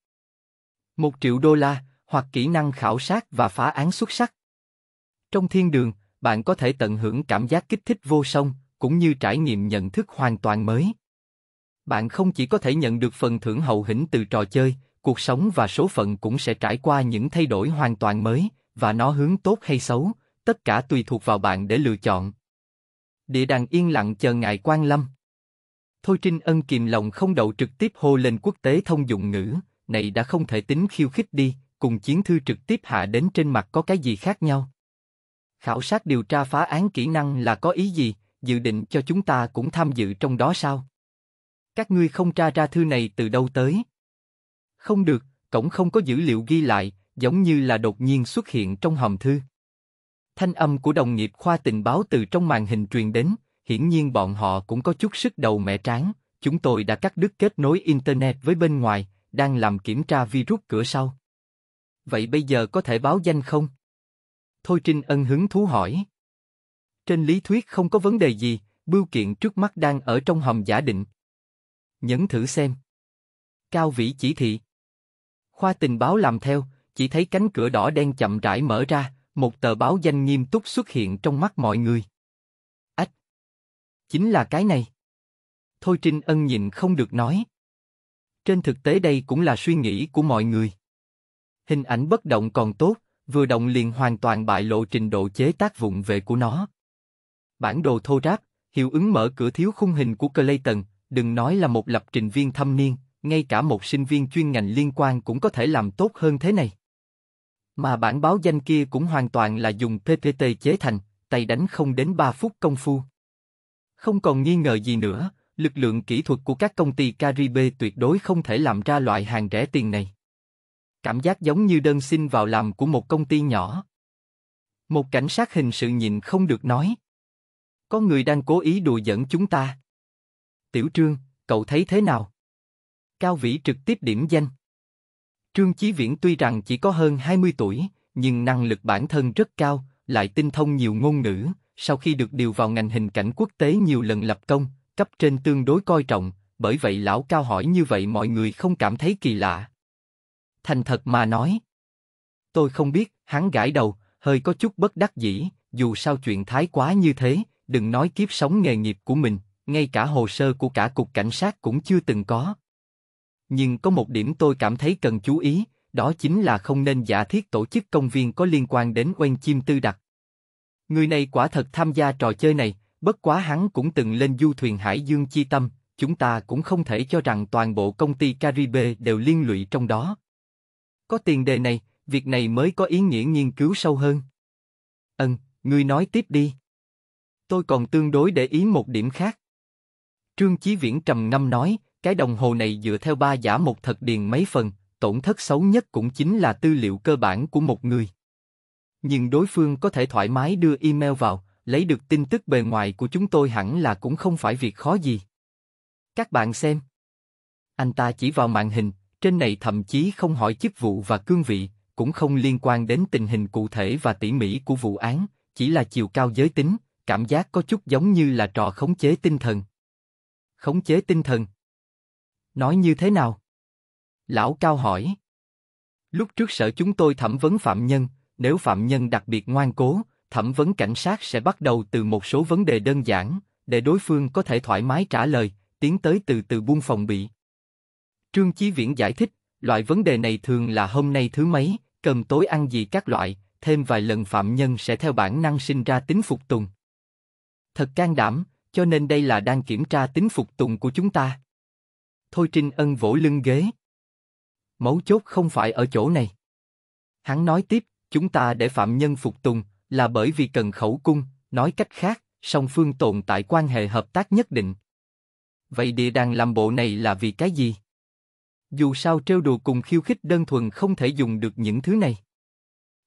Một triệu đô la, hoặc kỹ năng khảo sát và phá án xuất sắc. Trong thiên đường, bạn có thể tận hưởng cảm giác kích thích vô song, cũng như trải nghiệm nhận thức hoàn toàn mới. Bạn không chỉ có thể nhận được phần thưởng hậu hĩnh từ trò chơi, cuộc sống và số phận cũng sẽ trải qua những thay đổi hoàn toàn mới, và nó hướng tốt hay xấu, tất cả tùy thuộc vào bạn để lựa chọn. Địa đàng yên lặng chờ ngài quang lâm. Thôi Trinh Ân kìm lòng không đậu trực tiếp hô lên quốc tế thông dụng ngữ, này đã không thể tính khiêu khích đi, cùng chiến thư trực tiếp hạ đến trên mặt có cái gì khác nhau. Khảo sát điều tra phá án kỹ năng là có ý gì? Dự định cho chúng ta cũng tham dự trong đó sao? Các ngươi không tra ra thư này từ đâu tới? Không được, cổng không có dữ liệu ghi lại, giống như là đột nhiên xuất hiện trong hòm thư. Thanh âm của đồng nghiệp khoa tình báo từ trong màn hình truyền đến, hiển nhiên bọn họ cũng có chút sức đầu mẹ trán. Chúng tôi đã cắt đứt kết nối Internet với bên ngoài, đang làm kiểm tra virus cửa sau. Vậy bây giờ có thể báo danh không? Thôi Trinh Ân hứng thú hỏi. Trên lý thuyết không có vấn đề gì, bưu kiện trước mắt đang ở trong hòm giả định. Nhấn thử xem. Cao Vĩ chỉ thị. Khoa tình báo làm theo, chỉ thấy cánh cửa đỏ đen chậm rãi mở ra, một tờ báo danh nghiêm túc xuất hiện trong mắt mọi người. Ách! Chính là cái này. Thôi Trinh Ân nhìn không được nói. Trên thực tế đây cũng là suy nghĩ của mọi người. Hình ảnh bất động còn tốt, vừa động liền hoàn toàn bại lộ trình độ chế tác vụng về của nó. Bản đồ thô ráp, hiệu ứng mở cửa thiếu khung hình của Clayton, đừng nói là một lập trình viên thâm niên, ngay cả một sinh viên chuyên ngành liên quan cũng có thể làm tốt hơn thế này. Mà bản báo danh kia cũng hoàn toàn là dùng pê pê tê chế thành, tay đánh không đến ba phút công phu. Không còn nghi ngờ gì nữa, lực lượng kỹ thuật của các công ty Caribe tuyệt đối không thể làm ra loại hàng rẻ tiền này. Cảm giác giống như đơn xin vào làm của một công ty nhỏ. Một cảnh sát hình sự nhịn không được nói. Có người đang cố ý đùa giỡn chúng ta. Tiểu Trương, cậu thấy thế nào? Cao Vĩ trực tiếp điểm danh. Trương Chí Viễn tuy rằng chỉ có hơn hai mươi tuổi, nhưng năng lực bản thân rất cao, lại tinh thông nhiều ngôn ngữ, sau khi được điều vào ngành hình cảnh quốc tế nhiều lần lập công, cấp trên tương đối coi trọng, bởi vậy lão Cao hỏi như vậy mọi người không cảm thấy kỳ lạ. Thành thật mà nói. Tôi không biết, hắn gãi đầu, hơi có chút bất đắc dĩ, dù sao chuyện thái quá như thế, đừng nói kiếp sống nghề nghiệp của mình, ngay cả hồ sơ của cả cục cảnh sát cũng chưa từng có. Nhưng có một điểm tôi cảm thấy cần chú ý, đó chính là không nên giả thiết tổ chức công viên có liên quan đến oanh chim tư đặc. Người này quả thật tham gia trò chơi này, bất quá hắn cũng từng lên du thuyền Hải Dương Chi Tâm, chúng ta cũng không thể cho rằng toàn bộ công ty Caribe đều liên lụy trong đó. Có tiền đề này, việc này mới có ý nghĩa nghiên cứu sâu hơn. Ừm, ngươi nói tiếp đi. Tôi còn tương đối để ý một điểm khác. Trương Chí Viễn trầm ngâm nói, cái đồng hồ này dựa theo ba giả một thật điền mấy phần, tổn thất xấu nhất cũng chính là tư liệu cơ bản của một người. Nhưng đối phương có thể thoải mái đưa email vào, lấy được tin tức bề ngoài của chúng tôi hẳn là cũng không phải việc khó gì. Các bạn xem. Anh ta chỉ vào màn hình, trên này thậm chí không hỏi chức vụ và cương vị, cũng không liên quan đến tình hình cụ thể và tỉ mỉ của vụ án, chỉ là chiều cao giới tính, cảm giác có chút giống như là trò khống chế tinh thần. Khống chế tinh thần. Nói như thế nào? Lão Cao hỏi. Lúc trước sở chúng tôi thẩm vấn phạm nhân, nếu phạm nhân đặc biệt ngoan cố, thẩm vấn cảnh sát sẽ bắt đầu từ một số vấn đề đơn giản, để đối phương có thể thoải mái trả lời, tiến tới từ từ buông phòng bị. Trương Chí Viễn giải thích, loại vấn đề này thường là hôm nay thứ mấy, cơm tối ăn gì các loại, thêm vài lần phạm nhân sẽ theo bản năng sinh ra tính phục tùng. Thật can đảm, cho nên đây là đang kiểm tra tính phục tùng của chúng ta. Thôi Trinh Ân vỗ lưng ghế. Mấu chốt không phải ở chỗ này. Hắn nói tiếp, chúng ta để phạm nhân phục tùng là bởi vì cần khẩu cung, nói cách khác, song phương tồn tại quan hệ hợp tác nhất định. Vậy địa đàng làm bộ này là vì cái gì? Dù sao trêu đùa cùng khiêu khích đơn thuần không thể dùng được những thứ này.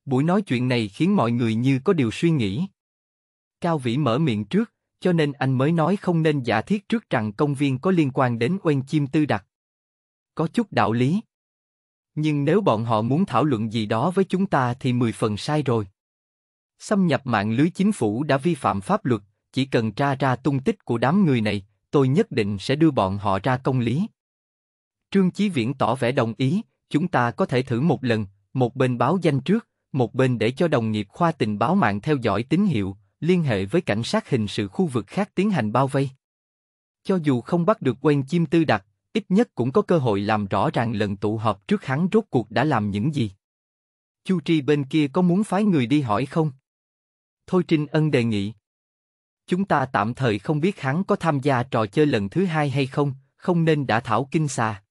Buổi nói chuyện này khiến mọi người như có điều suy nghĩ. Cao Vĩ mở miệng trước, cho nên anh mới nói không nên giả thiết trước rằng công viên có liên quan đến oanh chim tư đặc. Có chút đạo lý. Nhưng nếu bọn họ muốn thảo luận gì đó với chúng ta thì mười phần sai rồi. Xâm nhập mạng lưới chính phủ đã vi phạm pháp luật, chỉ cần tra ra tung tích của đám người này, tôi nhất định sẽ đưa bọn họ ra công lý. Trương Chí Viễn tỏ vẻ đồng ý, chúng ta có thể thử một lần, một bên báo danh trước, một bên để cho đồng nghiệp khoa tình báo mạng theo dõi tín hiệu, liên hệ với cảnh sát hình sự khu vực khác tiến hành bao vây. Cho dù không bắt được quen chim tư đặc, ít nhất cũng có cơ hội làm rõ ràng lần tụ họp trước hắn rốt cuộc đã làm những gì. Chu Tri bên kia có muốn phái người đi hỏi không? Thôi Trinh Ân đề nghị. Chúng ta tạm thời không biết hắn có tham gia trò chơi lần thứ hai hay không, không nên đã thảo kinh xà.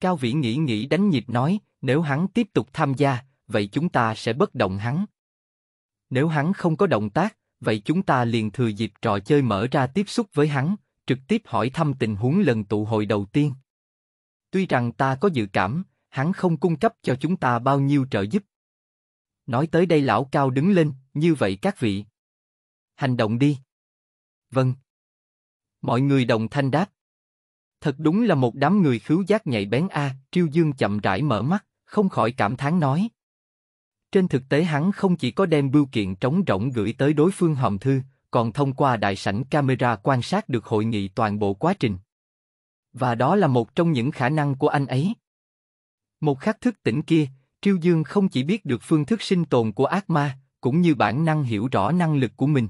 Cao Vĩ nghĩ nghĩ đánh nhịp nói, nếu hắn tiếp tục tham gia, vậy chúng ta sẽ bất động hắn. Nếu hắn không có động tác, vậy chúng ta liền thừa dịp trò chơi mở ra tiếp xúc với hắn, trực tiếp hỏi thăm tình huống lần tụ hội đầu tiên. Tuy rằng ta có dự cảm, hắn không cung cấp cho chúng ta bao nhiêu trợ giúp. Nói tới đây lão Cao đứng lên, như vậy các vị. Hành động đi. Vâng. Mọi người đồng thanh đáp. Thật đúng là một đám người khứu giác nhạy bén a, Triêu Dương chậm rãi mở mắt, không khỏi cảm thán nói. Trên thực tế hắn không chỉ có đem bưu kiện trống rỗng gửi tới đối phương hòm thư, còn thông qua đại sảnh camera quan sát được hội nghị toàn bộ quá trình. Và đó là một trong những khả năng của anh ấy. Một khắc thức tỉnh kia, Triêu Dương không chỉ biết được phương thức sinh tồn của ác ma, cũng như bản năng hiểu rõ năng lực của mình.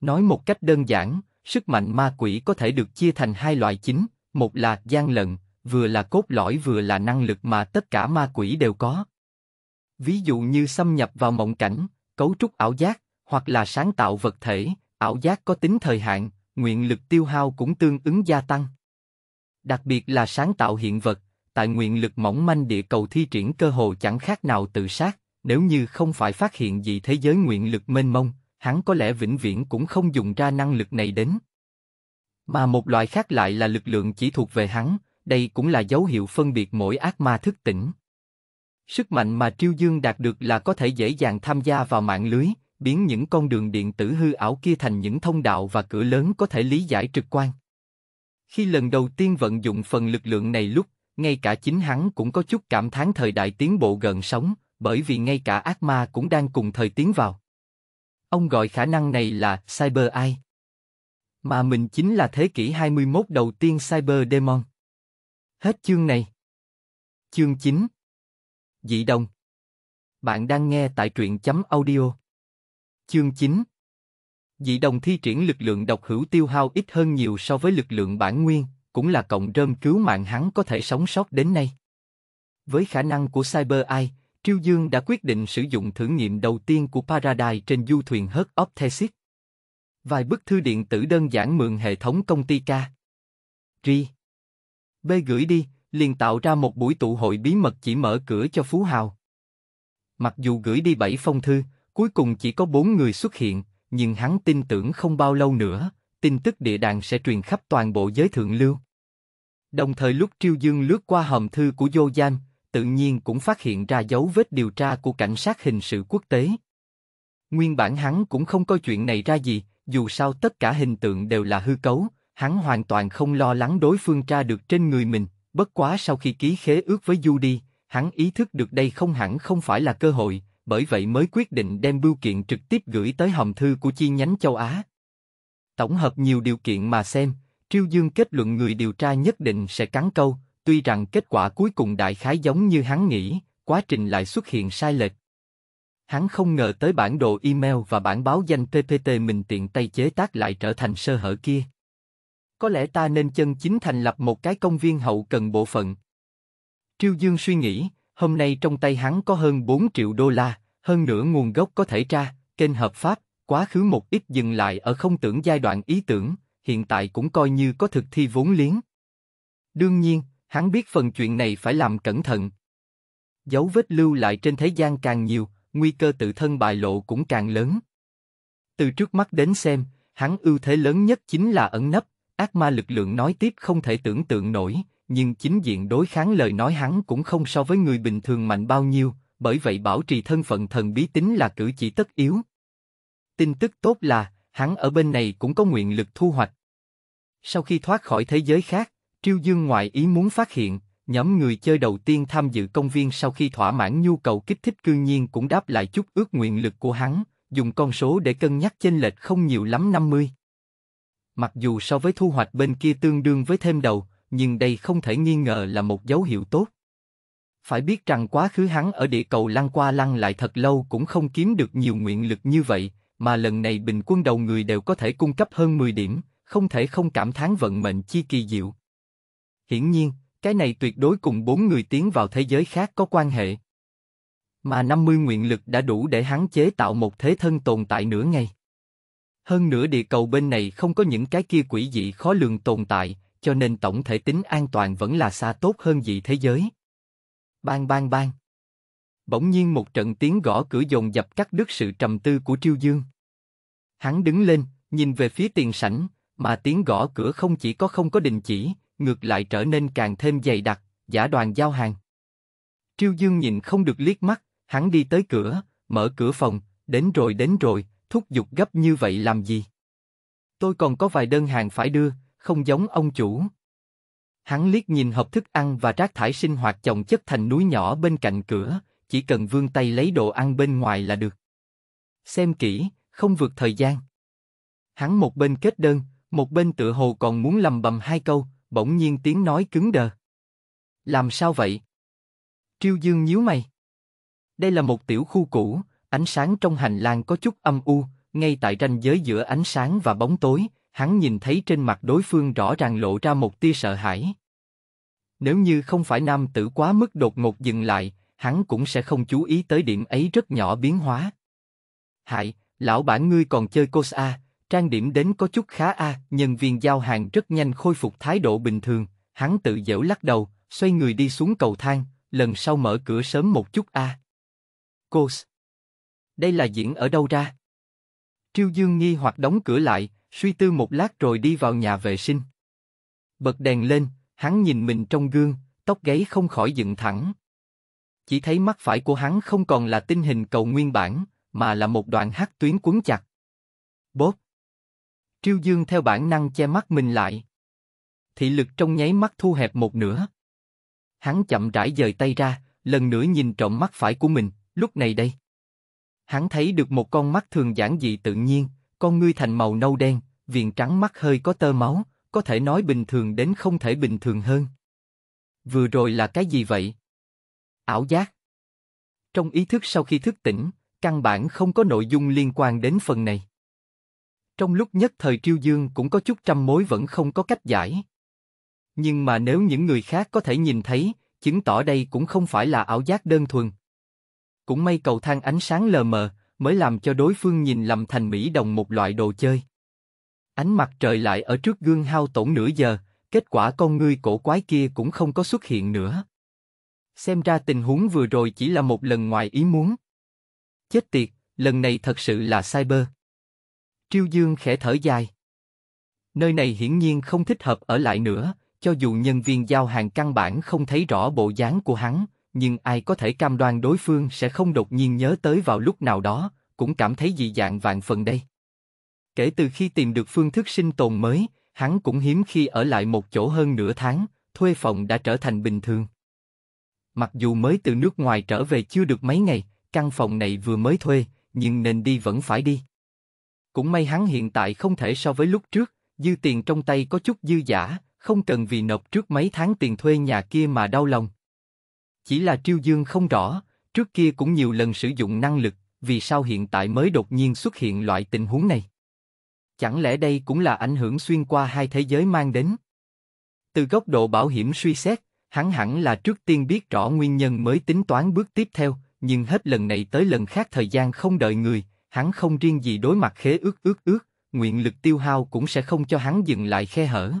Nói một cách đơn giản, sức mạnh ma quỷ có thể được chia thành hai loại chính, một là gian lận, vừa là cốt lõi vừa là năng lực mà tất cả ma quỷ đều có. Ví dụ như xâm nhập vào mộng cảnh, cấu trúc ảo giác, hoặc là sáng tạo vật thể, ảo giác có tính thời hạn, nguyện lực tiêu hao cũng tương ứng gia tăng. đặc biệt là sáng tạo hiện vật, tại nguyện lực mỏng manh địa cầu thi triển cơ hồ chẳng khác nào tự sát, nếu như không phải phát hiện gì thế giới nguyện lực mênh mông, hắn có lẽ vĩnh viễn cũng không dùng ra năng lực này đến. Mà một loại khác lại là lực lượng chỉ thuộc về hắn, đây cũng là dấu hiệu phân biệt mỗi ác ma thức tỉnh. Sức mạnh mà Triêu Dương đạt được là có thể dễ dàng tham gia vào mạng lưới, biến những con đường điện tử hư ảo kia thành những thông đạo và cửa lớn có thể lý giải trực quan. Khi lần đầu tiên vận dụng phần lực lượng này lúc, ngay cả chính hắn cũng có chút cảm thán thời đại tiến bộ gần sống, bởi vì ngay cả ác ma cũng đang cùng thời tiến vào. Ông gọi khả năng này là Cyber Eye. Mà mình chính là thế kỷ hai mươi mốt đầu tiên Cyber Demon. Hết chương này. Chương chín. Dị Đồng. Bạn đang nghe tại truyện chấm audio. Chương chín. Dị Đồng thi triển lực lượng độc hữu tiêu hao ít hơn nhiều so với lực lượng bản nguyên, cũng là cộng rơm cứu mạng hắn có thể sống sót đến nay. Với khả năng của Cyber Eye, Triêu Dương đã quyết định sử dụng thử nghiệm đầu tiên của Paradise trên du thuyền Hurt of Thesis. Vài bức thư điện tử đơn giản mượn hệ thống công ty K G B gửi đi, liền tạo ra một buổi tụ hội bí mật chỉ mở cửa cho phú hào. Mặc dù gửi đi bảy phong thư, cuối cùng chỉ có bốn người xuất hiện, nhưng hắn tin tưởng không bao lâu nữa, tin tức địa đàng sẽ truyền khắp toàn bộ giới thượng lưu. Đồng thời lúc Triêu Dương lướt qua hòm thư của Vô Danh, tự nhiên cũng phát hiện ra dấu vết điều tra của cảnh sát hình sự quốc tế. Nguyên bản hắn cũng không coi chuyện này ra gì, dù sao tất cả hình tượng đều là hư cấu, hắn hoàn toàn không lo lắng đối phương tra được trên người mình, bất quá sau khi ký khế ước với Judy, hắn ý thức được đây không hẳn không phải là cơ hội, bởi vậy mới quyết định đem bưu kiện trực tiếp gửi tới hòm thư của chi nhánh châu Á. Tổng hợp nhiều điều kiện mà xem, Triêu Dương kết luận người điều tra nhất định sẽ cắn câu, tuy rằng kết quả cuối cùng đại khái giống như hắn nghĩ, quá trình lại xuất hiện sai lệch. Hắn không ngờ tới bản đồ email và bản báo danh pê pê tê mình tiện tay chế tác lại trở thành sơ hở kia. Có lẽ ta nên chân chính thành lập một cái công viên hậu cần bộ phận. Triêu Dương suy nghĩ, hôm nay trong tay hắn có hơn bốn triệu đô la, hơn nữa nguồn gốc có thể tra, kênh hợp pháp, quá khứ một ít dừng lại ở không tưởng giai đoạn ý tưởng, hiện tại cũng coi như có thực thi vốn liếng. Đương nhiên, hắn biết phần chuyện này phải làm cẩn thận. Dấu vết lưu lại trên thế gian càng nhiều, nguy cơ tự thân bại lộ cũng càng lớn. Từ trước mắt đến xem, hắn ưu thế lớn nhất chính là ẩn nấp, ác ma lực lượng nói tiếp không thể tưởng tượng nổi, nhưng chính diện đối kháng lời nói hắn cũng không so với người bình thường mạnh bao nhiêu, bởi vậy bảo trì thân phận thần bí tính là cử chỉ tất yếu. Tin tức tốt là, hắn ở bên này cũng có nguyện lực thu hoạch. Sau khi thoát khỏi thế giới khác, Triêu Dương ngoại ý muốn phát hiện, nhóm người chơi đầu tiên tham dự công viên sau khi thỏa mãn nhu cầu kích thích cư nhiên cũng đáp lại chút ước nguyện lực của hắn, dùng con số để cân nhắc chênh lệch không nhiều lắm năm mươi. Mặc dù so với thu hoạch bên kia tương đương với thêm đầu, nhưng đây không thể nghi ngờ là một dấu hiệu tốt. Phải biết rằng quá khứ hắn ở địa cầu lăn qua lăn lại thật lâu cũng không kiếm được nhiều nguyện lực như vậy, mà lần này bình quân đầu người đều có thể cung cấp hơn mười điểm, không thể không cảm thán vận mệnh chi kỳ diệu. Hiển nhiên, cái này tuyệt đối cùng bốn người tiến vào thế giới khác có quan hệ. Mà năm mươi nguyện lực đã đủ để hắn chế tạo một thế thân tồn tại nửa ngày. Hơn nữa địa cầu bên này không có những cái kia quỷ dị khó lường tồn tại, cho nên tổng thể tính an toàn vẫn là xa tốt hơn dị thế giới. Bang bang bang. Bỗng nhiên một trận tiếng gõ cửa dồn dập cắt đứt sự trầm tư của Triêu Dương. Hắn đứng lên, nhìn về phía tiền sảnh, mà tiếng gõ cửa không chỉ có không có đình chỉ, ngược lại trở nên càng thêm dày đặc, giả đoàn giao hàng. Triêu Dương nhìn không được liếc mắt, hắn đi tới cửa, mở cửa phòng, đến rồi đến rồi, thúc giục gấp như vậy làm gì? Tôi còn có vài đơn hàng phải đưa, không giống ông chủ. Hắn liếc nhìn hộp thức ăn và rác thải sinh hoạt chồng chất thành núi nhỏ bên cạnh cửa, chỉ cần vươn tay lấy đồ ăn bên ngoài là được. Xem kỹ, không vượt thời gian. Hắn một bên kết đơn, một bên tựa hồ còn muốn lầm bầm hai câu, bỗng nhiên tiếng nói cứng đờ. Làm sao vậy? Triêu Dương nhíu mày. Đây là một tiểu khu cũ, ánh sáng trong hành lang có chút âm u, ngay tại ranh giới giữa ánh sáng và bóng tối, hắn nhìn thấy trên mặt đối phương rõ ràng lộ ra một tia sợ hãi. Nếu như không phải nam tử quá mức đột ngột dừng lại, hắn cũng sẽ không chú ý tới điểm ấy rất nhỏ biến hóa. Hại, lão bản ngươi còn chơi cos a, trang điểm đến có chút khá a, nhân viên giao hàng rất nhanh khôi phục thái độ bình thường, hắn tự dễu lắc đầu, xoay người đi xuống cầu thang, lần sau mở cửa sớm một chút a. À. Cô đây là diễn ở đâu ra? Triêu Dương nghi hoặc đóng cửa lại, suy tư một lát rồi đi vào nhà vệ sinh. Bật đèn lên, hắn nhìn mình trong gương, tóc gáy không khỏi dựng thẳng. Chỉ thấy mắt phải của hắn không còn là tinh hình cầu nguyên bản, mà là một đoạn hắc tuyến quấn chặt. Bốp! Triêu Dương theo bản năng che mắt mình lại. Thị lực trong nháy mắt thu hẹp một nửa. Hắn chậm rãi giời tay ra, lần nữa nhìn trộm mắt phải của mình, lúc này đây. Hắn thấy được một con mắt thường giản dị tự nhiên, con ngươi thành màu nâu đen, viền trắng mắt hơi có tơ máu, có thể nói bình thường đến không thể bình thường hơn. Vừa rồi là cái gì vậy? Ảo giác. Trong ý thức sau khi thức tỉnh, căn bản không có nội dung liên quan đến phần này. Trong lúc nhất thời Triêu Dương cũng có chút trăm mối vẫn không có cách giải. Nhưng mà nếu những người khác có thể nhìn thấy, chứng tỏ đây cũng không phải là ảo giác đơn thuần. Cũng may cầu thang ánh sáng lờ mờ, mới làm cho đối phương nhìn lầm thành mỹ đồng một loại đồ chơi. Ánh mặt trời lại ở trước gương hao tổn nửa giờ, kết quả con ngươi cổ quái kia cũng không có xuất hiện nữa. Xem ra tình huống vừa rồi chỉ là một lần ngoài ý muốn. Chết tiệt, lần này thật sự là cyber. Triêu Dương khẽ thở dài. Nơi này hiển nhiên không thích hợp ở lại nữa, cho dù nhân viên giao hàng căn bản không thấy rõ bộ dáng của hắn, nhưng ai có thể cam đoan đối phương sẽ không đột nhiên nhớ tới vào lúc nào đó, cũng cảm thấy dị dạng vạn phần đây. Kể từ khi tìm được phương thức sinh tồn mới, hắn cũng hiếm khi ở lại một chỗ hơn nửa tháng, thuê phòng đã trở thành bình thường. Mặc dù mới từ nước ngoài trở về chưa được mấy ngày, căn phòng này vừa mới thuê, nhưng nên đi vẫn phải đi. Cũng may hắn hiện tại không thể so với lúc trước, dư tiền trong tay có chút dư giả, không cần vì nộp trước mấy tháng tiền thuê nhà kia mà đau lòng. Chỉ là Triêu Dương không rõ, trước kia cũng nhiều lần sử dụng năng lực, vì sao hiện tại mới đột nhiên xuất hiện loại tình huống này? Chẳng lẽ đây cũng là ảnh hưởng xuyên qua hai thế giới mang đến? Từ góc độ bảo hiểm suy xét, hắn hẳn là trước tiên biết rõ nguyên nhân mới tính toán bước tiếp theo, nhưng hết lần này tới lần khác thời gian không đợi người, hắn không riêng gì đối mặt khế ước ước ước, nguyện lực tiêu hao cũng sẽ không cho hắn dừng lại khe hở.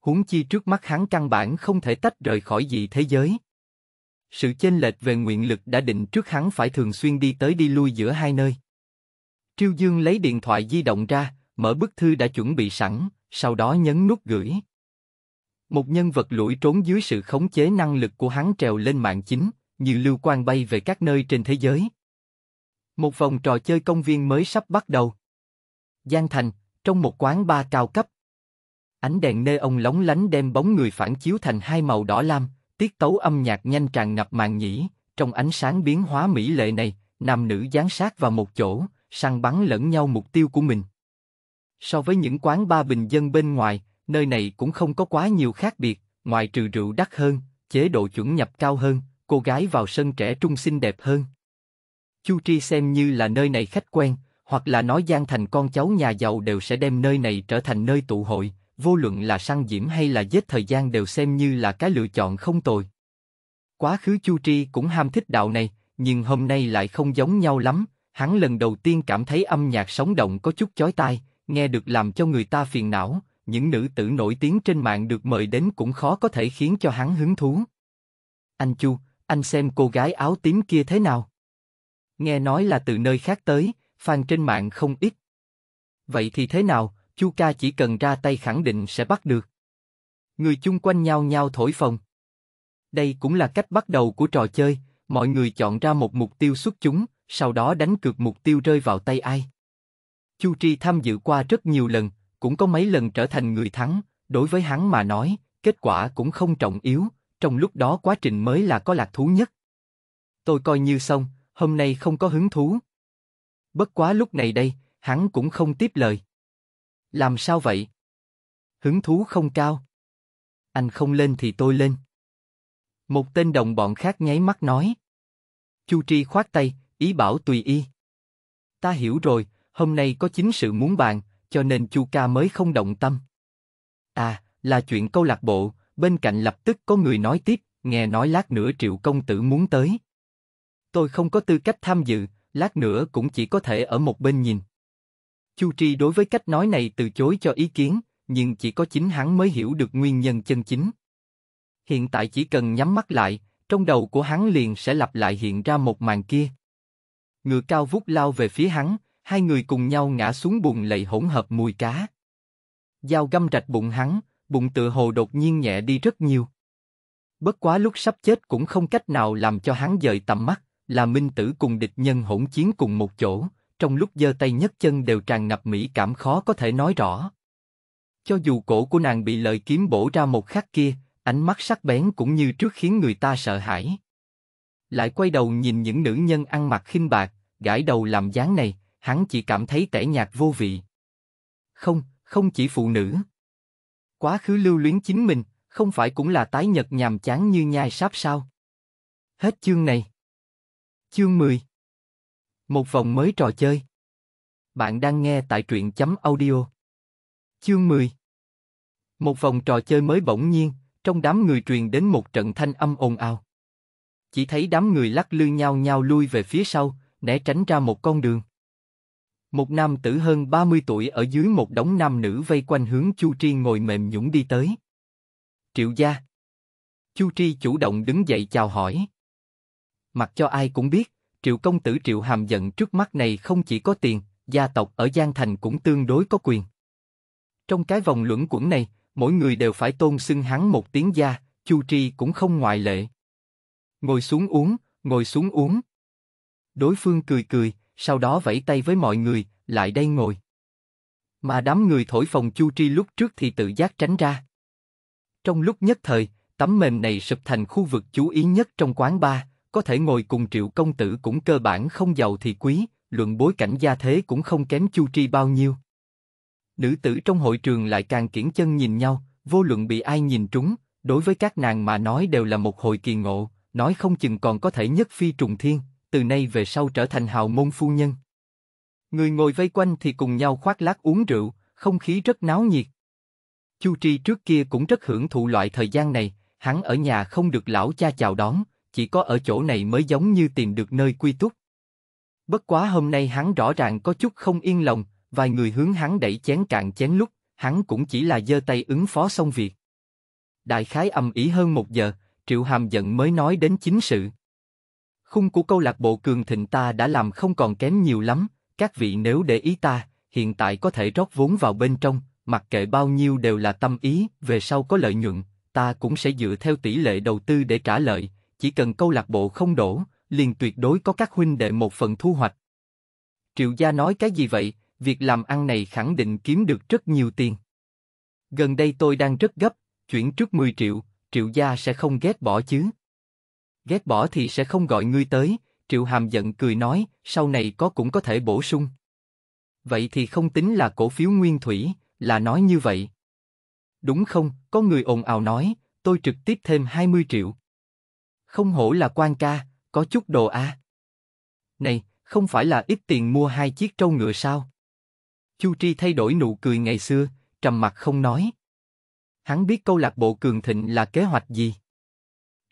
Huống chi trước mắt hắn căn bản không thể tách rời khỏi dị thế giới. Sự chênh lệch về nguyện lực đã định trước hắn phải thường xuyên đi tới đi lui giữa hai nơi. Triêu Dương lấy điện thoại di động ra, mở bức thư đã chuẩn bị sẵn, sau đó nhấn nút gửi. Một nhân vật lủi trốn dưới sự khống chế năng lực của hắn trèo lên mạng chính, như lưu quang bay về các nơi trên thế giới. Một vòng trò chơi công viên mới sắp bắt đầu. Giang Thành, trong một quán bar cao cấp. Ánh đèn neon lóng lánh đem bóng người phản chiếu thành hai màu đỏ lam, tiết tấu âm nhạc nhanh tràn ngập màn nhĩ, trong ánh sáng biến hóa mỹ lệ này, nam nữ dán sát vào một chỗ, săn bắn lẫn nhau mục tiêu của mình. So với những quán bar bình dân bên ngoài, nơi này cũng không có quá nhiều khác biệt, ngoài trừ rượu đắt hơn, chế độ chuẩn nhập cao hơn, cô gái vào sân trẻ trung xinh đẹp hơn. Chu Tri xem như là nơi này khách quen, hoặc là nói Giang Thành con cháu nhà giàu đều sẽ đem nơi này trở thành nơi tụ hội, vô luận là săn diễm hay là giết thời gian đều xem như là cái lựa chọn không tồi. Quá khứ Chu Tri cũng ham thích đạo này, nhưng hôm nay lại không giống nhau lắm, hắn lần đầu tiên cảm thấy âm nhạc sống động có chút chói tai, nghe được làm cho người ta phiền não, những nữ tử nổi tiếng trên mạng được mời đến cũng khó có thể khiến cho hắn hứng thú. Anh Chu, anh xem cô gái áo tím kia thế nào? Nghe nói là từ nơi khác tới, fan trên mạng không ít. Vậy thì thế nào, Chu ca chỉ cần ra tay khẳng định sẽ bắt được. Người chung quanh nhau nhau thổi phồng. Đây cũng là cách bắt đầu của trò chơi, mọi người chọn ra một mục tiêu xuất chúng, sau đó đánh cược mục tiêu rơi vào tay ai. Chu Tri tham dự qua rất nhiều lần, cũng có mấy lần trở thành người thắng, đối với hắn mà nói, kết quả cũng không trọng yếu, trong lúc đó quá trình mới là có lạc thú nhất. Tôi coi như xong, hôm nay không có hứng thú. Bất quá lúc này đây, hắn cũng không tiếp lời. Làm sao vậy? Hứng thú không cao. Anh không lên thì tôi lên. Một tên đồng bọn khác nháy mắt nói. Chu Tri khoát tay, ý bảo tùy y. Ta hiểu rồi, hôm nay có chính sự muốn bàn, cho nên Chu ca mới không động tâm. À, là chuyện câu lạc bộ, bên cạnh lập tức có người nói tiếp, nghe nói lát nữa Triệu công tử muốn tới. Tôi không có tư cách tham dự, lát nữa cũng chỉ có thể ở một bên nhìn. Chu Tri đối với cách nói này từ chối cho ý kiến, nhưng chỉ có chính hắn mới hiểu được nguyên nhân chân chính. Hiện tại chỉ cần nhắm mắt lại, trong đầu của hắn liền sẽ lặp lại hiện ra một màn kia. Ngựa cao vút lao về phía hắn, hai người cùng nhau ngã xuống bùn lầy hỗn hợp mùi cá. Dao găm rạch bụng hắn, bụng tựa hồ đột nhiên nhẹ đi rất nhiều. Bất quá lúc sắp chết cũng không cách nào làm cho hắn dời tầm mắt, là minh tử cùng địch nhân hỗn chiến cùng một chỗ, trong lúc giơ tay nhấc chân đều tràn ngập mỹ cảm khó có thể nói rõ. Cho dù cổ của nàng bị lợi kiếm bổ ra một khắc kia, ánh mắt sắc bén cũng như trước khiến người ta sợ hãi. Lại quay đầu nhìn những nữ nhân ăn mặc khinh bạc, gãi đầu làm dáng này, hắn chỉ cảm thấy tẻ nhạt vô vị. Không, không chỉ phụ nữ. Quá khứ lưu luyến chính mình, không phải cũng là tái nhật nhàm chán như nhai sáp sao? Hết chương này. Chương mười. Một vòng mới trò chơi. Bạn đang nghe tại truyện chấm audio. Chương mười. Một vòng trò chơi mới. Bỗng nhiên, trong đám người truyền đến một trận thanh âm ồn ào. Chỉ thấy đám người lắc lư nhau nhau lui về phía sau, né tránh ra một con đường. Một nam tử hơn ba mươi tuổi ở dưới một đống nam nữ vây quanh hướng Chu Tri ngồi mềm nhũn đi tới. Triệu gia. Chu Tri chủ động đứng dậy chào hỏi. Mặc cho ai cũng biết, Triệu công tử Triệu Hàm Giận trước mắt này không chỉ có tiền, gia tộc ở Giang Thành cũng tương đối có quyền. Trong cái vòng luẩn quẩn này, mỗi người đều phải tôn xưng hắn một tiếng gia, Chu Tri cũng không ngoại lệ. Ngồi xuống uống, ngồi xuống uống. Đối phương cười cười, sau đó vẫy tay với mọi người, lại đây ngồi. Mà đám người thổi phòng Chu Tri lúc trước thì tự giác tránh ra. Trong lúc nhất thời, tấm mền này sụp thành khu vực chú ý nhất trong quán bar, có thể ngồi cùng Triệu công tử cũng cơ bản không giàu thì quý, luận bối cảnh gia thế cũng không kém Chu Tri bao nhiêu. Nữ tử trong hội trường lại càng kiển chân nhìn nhau, vô luận bị ai nhìn trúng, đối với các nàng mà nói đều là một hồi kỳ ngộ, nói không chừng còn có thể nhất phi trùng thiên, từ nay về sau trở thành hào môn phu nhân. Người ngồi vây quanh thì cùng nhau khoác lác uống rượu, không khí rất náo nhiệt. Chu Tri trước kia cũng rất hưởng thụ loại thời gian này, hắn ở nhà không được lão cha chào đón, chỉ có ở chỗ này mới giống như tìm được nơi quy túc. Bất quá hôm nay hắn rõ ràng có chút không yên lòng, vài người hướng hắn đẩy chén cạn chén lúc, hắn cũng chỉ là giơ tay ứng phó xong việc. Đại khái ầm ĩ hơn một giờ, Triệu Hàm Giận mới nói đến chính sự. Khung của câu lạc bộ cường thịnh ta đã làm không còn kém nhiều lắm, các vị nếu để ý ta, hiện tại có thể rót vốn vào bên trong, mặc kệ bao nhiêu đều là tâm ý, về sau có lợi nhuận, ta cũng sẽ dựa theo tỷ lệ đầu tư để trả lợi, chỉ cần câu lạc bộ không đổ, liền tuyệt đối có các huynh đệ một phần thu hoạch. Triệu gia nói cái gì vậy, việc làm ăn này khẳng định kiếm được rất nhiều tiền. Gần đây tôi đang rất gấp, chuyển trước mười triệu, Triệu gia sẽ không ghét bỏ chứ? Ghét bỏ thì sẽ không gọi ngươi tới, Triệu Hàm Giận cười nói, sau này có cũng có thể bổ sung. Vậy thì không tính là cổ phiếu nguyên thủy, là nói như vậy. Đúng không, có người ồn ào nói, tôi trực tiếp thêm hai mươi triệu. Không hổ là quan ca, có chút đồ à. Này, không phải là ít tiền mua hai chiếc trâu ngựa sao? Chu Tri thay đổi nụ cười ngày xưa, trầm mặc không nói. Hắn biết câu lạc bộ cường thịnh là kế hoạch gì.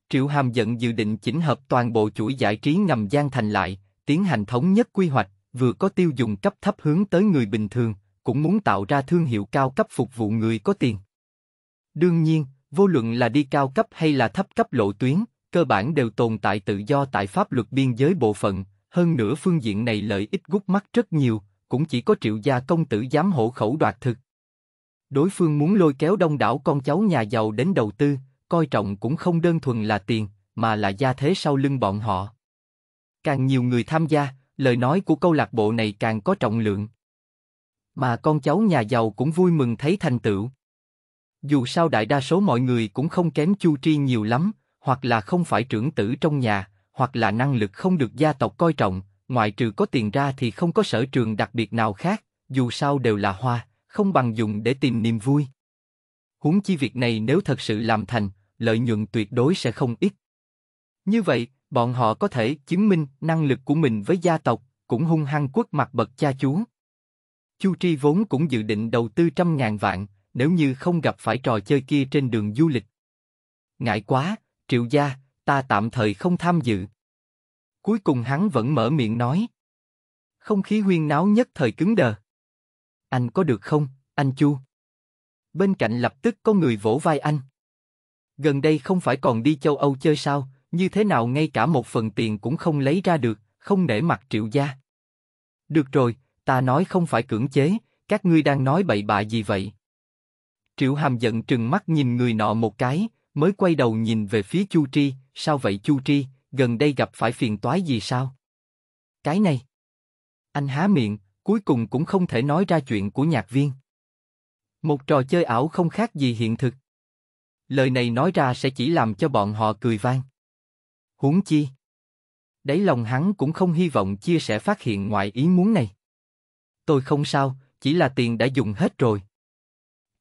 Triệu Hàm Giận dự định chỉnh hợp toàn bộ chuỗi giải trí ngầm Giang Thành lại, tiến hành thống nhất quy hoạch, vừa có tiêu dùng cấp thấp hướng tới người bình thường, cũng muốn tạo ra thương hiệu cao cấp phục vụ người có tiền. Đương nhiên, vô luận là đi cao cấp hay là thấp cấp lộ tuyến, cơ bản đều tồn tại tự do tại pháp luật biên giới bộ phận, hơn nữa phương diện này lợi ích gút mắt rất nhiều, cũng chỉ có Triệu gia công tử dám hổ khẩu đoạt thực. Đối phương muốn lôi kéo đông đảo con cháu nhà giàu đến đầu tư, coi trọng cũng không đơn thuần là tiền, mà là gia thế sau lưng bọn họ. Càng nhiều người tham gia, lời nói của câu lạc bộ này càng có trọng lượng. Mà con cháu nhà giàu cũng vui mừng thấy thành tựu. Dù sao đại đa số mọi người cũng không kém Chu Tri nhiều lắm, hoặc là không phải trưởng tử trong nhà, hoặc là năng lực không được gia tộc coi trọng, ngoại trừ có tiền ra thì không có sở trường đặc biệt nào khác, dù sao đều là hoa, không bằng dùng để tìm niềm vui. Huống chi việc này nếu thật sự làm thành, lợi nhuận tuyệt đối sẽ không ít. Như vậy, bọn họ có thể chứng minh năng lực của mình với gia tộc, cũng hung hăng quất mặt bậc cha chú. Chu Tri vốn cũng dự định đầu tư trăm ngàn vạn, nếu như không gặp phải trò chơi kia trên đường du lịch. Ngại quá, Triệu gia, ta tạm thời không tham dự. Cuối cùng hắn vẫn mở miệng nói. Không khí huyên náo nhất thời cứng đờ. Anh có được không, anh Chu? bên cạnh lập tức có người vỗ vai anh. Gần đây không phải còn đi châu Âu chơi sao, như thế nào ngay cả một phần tiền cũng không lấy ra được, không nể mặt Triệu gia. Được rồi, ta nói không phải cưỡng chế, các ngươi đang nói bậy bạ gì vậy? Triệu Hàm Giận trừng mắt nhìn người nọ một cái, mới quay đầu nhìn về phía Chu Tri, sao vậy Chu Tri, gần đây gặp phải phiền toái gì sao? Cái này. Anh há miệng, cuối cùng cũng không thể nói ra chuyện của nhạc viên. Một trò chơi ảo không khác gì hiện thực. Lời này nói ra sẽ chỉ làm cho bọn họ cười vang. Huống chi. Đáy lòng hắn cũng không hy vọng chia sẻ phát hiện ngoại ý muốn này. Tôi không sao, chỉ là tiền đã dùng hết rồi.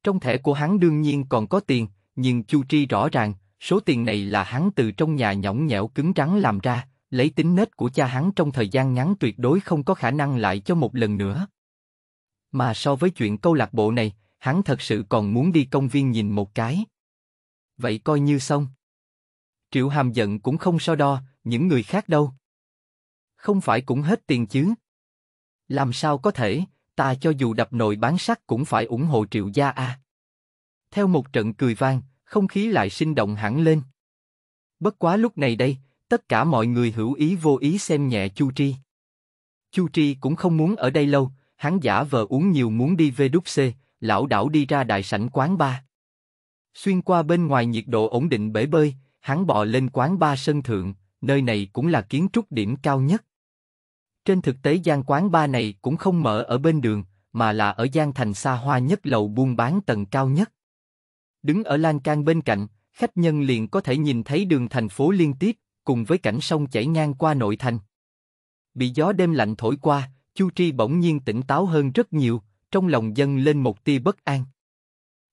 Trong thẻ của hắn đương nhiên còn có tiền, nhưng Chu Tri rõ ràng, số tiền này là hắn từ trong nhà nhõng nhẽo cứng rắn làm ra, lấy tính nết của cha hắn trong thời gian ngắn tuyệt đối không có khả năng lại cho một lần nữa. Mà so với chuyện câu lạc bộ này, hắn thật sự còn muốn đi công viên nhìn một cái. Vậy coi như xong. Triệu Hàm Giận cũng không so đo, những người khác đâu? Không phải cũng hết tiền chứ? Làm sao có thể, ta cho dù đập nồi bán sắt cũng phải ủng hộ Triệu gia à. Theo một trận cười vang, không khí lại sinh động hẳn lên. Bất quá lúc này đây, tất cả mọi người hữu ý vô ý xem nhẹ Chu Tri. Chu Tri cũng không muốn ở đây lâu, hắn giả vờ uống nhiều muốn đi về đúc xê, lão đảo đi ra đại sảnh quán bar. Xuyên qua bên ngoài nhiệt độ ổn định bể bơi, hắn bò lên quán bar sân thượng, nơi này cũng là kiến trúc điểm cao nhất. Trên thực tế gian quán bar này cũng không mở ở bên đường, mà là ở gian thành xa hoa nhất lầu buôn bán tầng cao nhất. Đứng ở lan can bên cạnh, khách nhân liền có thể nhìn thấy đường thành phố liên tiếp, cùng với cảnh sông chảy ngang qua nội thành. Bị gió đêm lạnh thổi qua, Chu Tri bỗng nhiên tỉnh táo hơn rất nhiều, trong lòng dâng lên một tia bất an.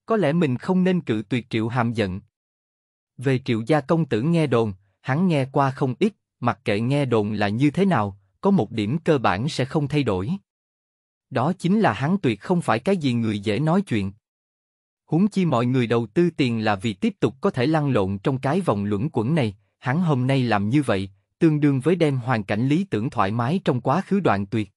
Có lẽ mình không nên cự tuyệt Triệu Hàm Giận. Về Triệu gia công tử nghe đồn, hắn nghe qua không ít, mặc kệ nghe đồn là như thế nào, có một điểm cơ bản sẽ không thay đổi. Đó chính là hắn tuyệt không phải cái gì người dễ nói chuyện. Huống chi mọi người đầu tư tiền là vì tiếp tục có thể lăn lộn trong cái vòng luẩn quẩn này, hắn hôm nay làm như vậy, tương đương với đem hoàn cảnh lý tưởng thoải mái trong quá khứ đoạn tuyệt.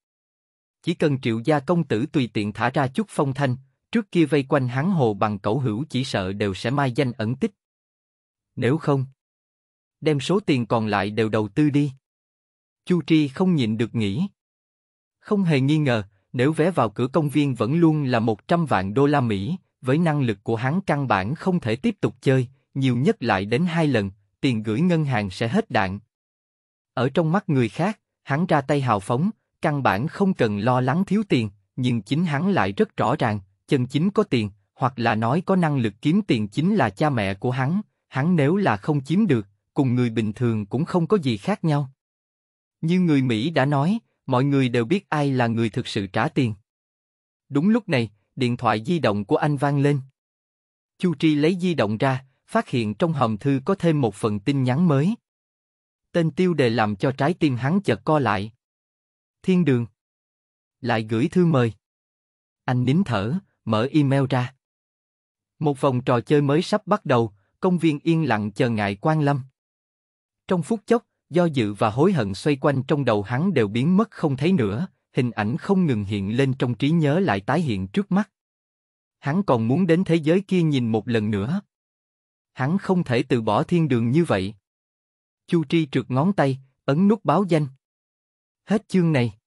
Chỉ cần Triệu gia công tử tùy tiện thả ra chút phong thanh, trước kia vây quanh hắn hồ bằng cẩu hữu chỉ sợ đều sẽ mai danh ẩn tích. Nếu không, đem số tiền còn lại đều đầu tư đi. Chu Tri không nhịn được nghĩ. Không hề nghi ngờ, nếu vé vào cửa công viên vẫn luôn là một trăm vạn đô la Mỹ, với năng lực của hắn căn bản không thể tiếp tục chơi, nhiều nhất lại đến hai lần, tiền gửi ngân hàng sẽ hết đạn. Ở trong mắt người khác, hắn ra tay hào phóng, căn bản không cần lo lắng thiếu tiền, nhưng chính hắn lại rất rõ ràng, chân chính có tiền, hoặc là nói có năng lực kiếm tiền chính là cha mẹ của hắn, hắn nếu là không chiếm được, cùng người bình thường cũng không có gì khác nhau. Như người Mỹ đã nói, mọi người đều biết ai là người thực sự trả tiền. Đúng lúc này, điện thoại di động của anh vang lên. Chu Tri lấy di động ra, phát hiện trong hòm thư có thêm một phần tin nhắn mới. Tên tiêu đề làm cho trái tim hắn chợt co lại. Thiên đường. Lại gửi thư mời. Anh nín thở, mở email ra. Một vòng trò chơi mới sắp bắt đầu, công viên yên lặng chờ ngài quang lâm. Trong phút chốc, do dự và hối hận xoay quanh trong đầu hắn đều biến mất không thấy nữa, hình ảnh không ngừng hiện lên trong trí nhớ lại tái hiện trước mắt. Hắn còn muốn đến thế giới kia nhìn một lần nữa. Hắn không thể từ bỏ thiên đường như vậy. Chu Tri trượt ngón tay, ấn nút báo danh. Hết chương này.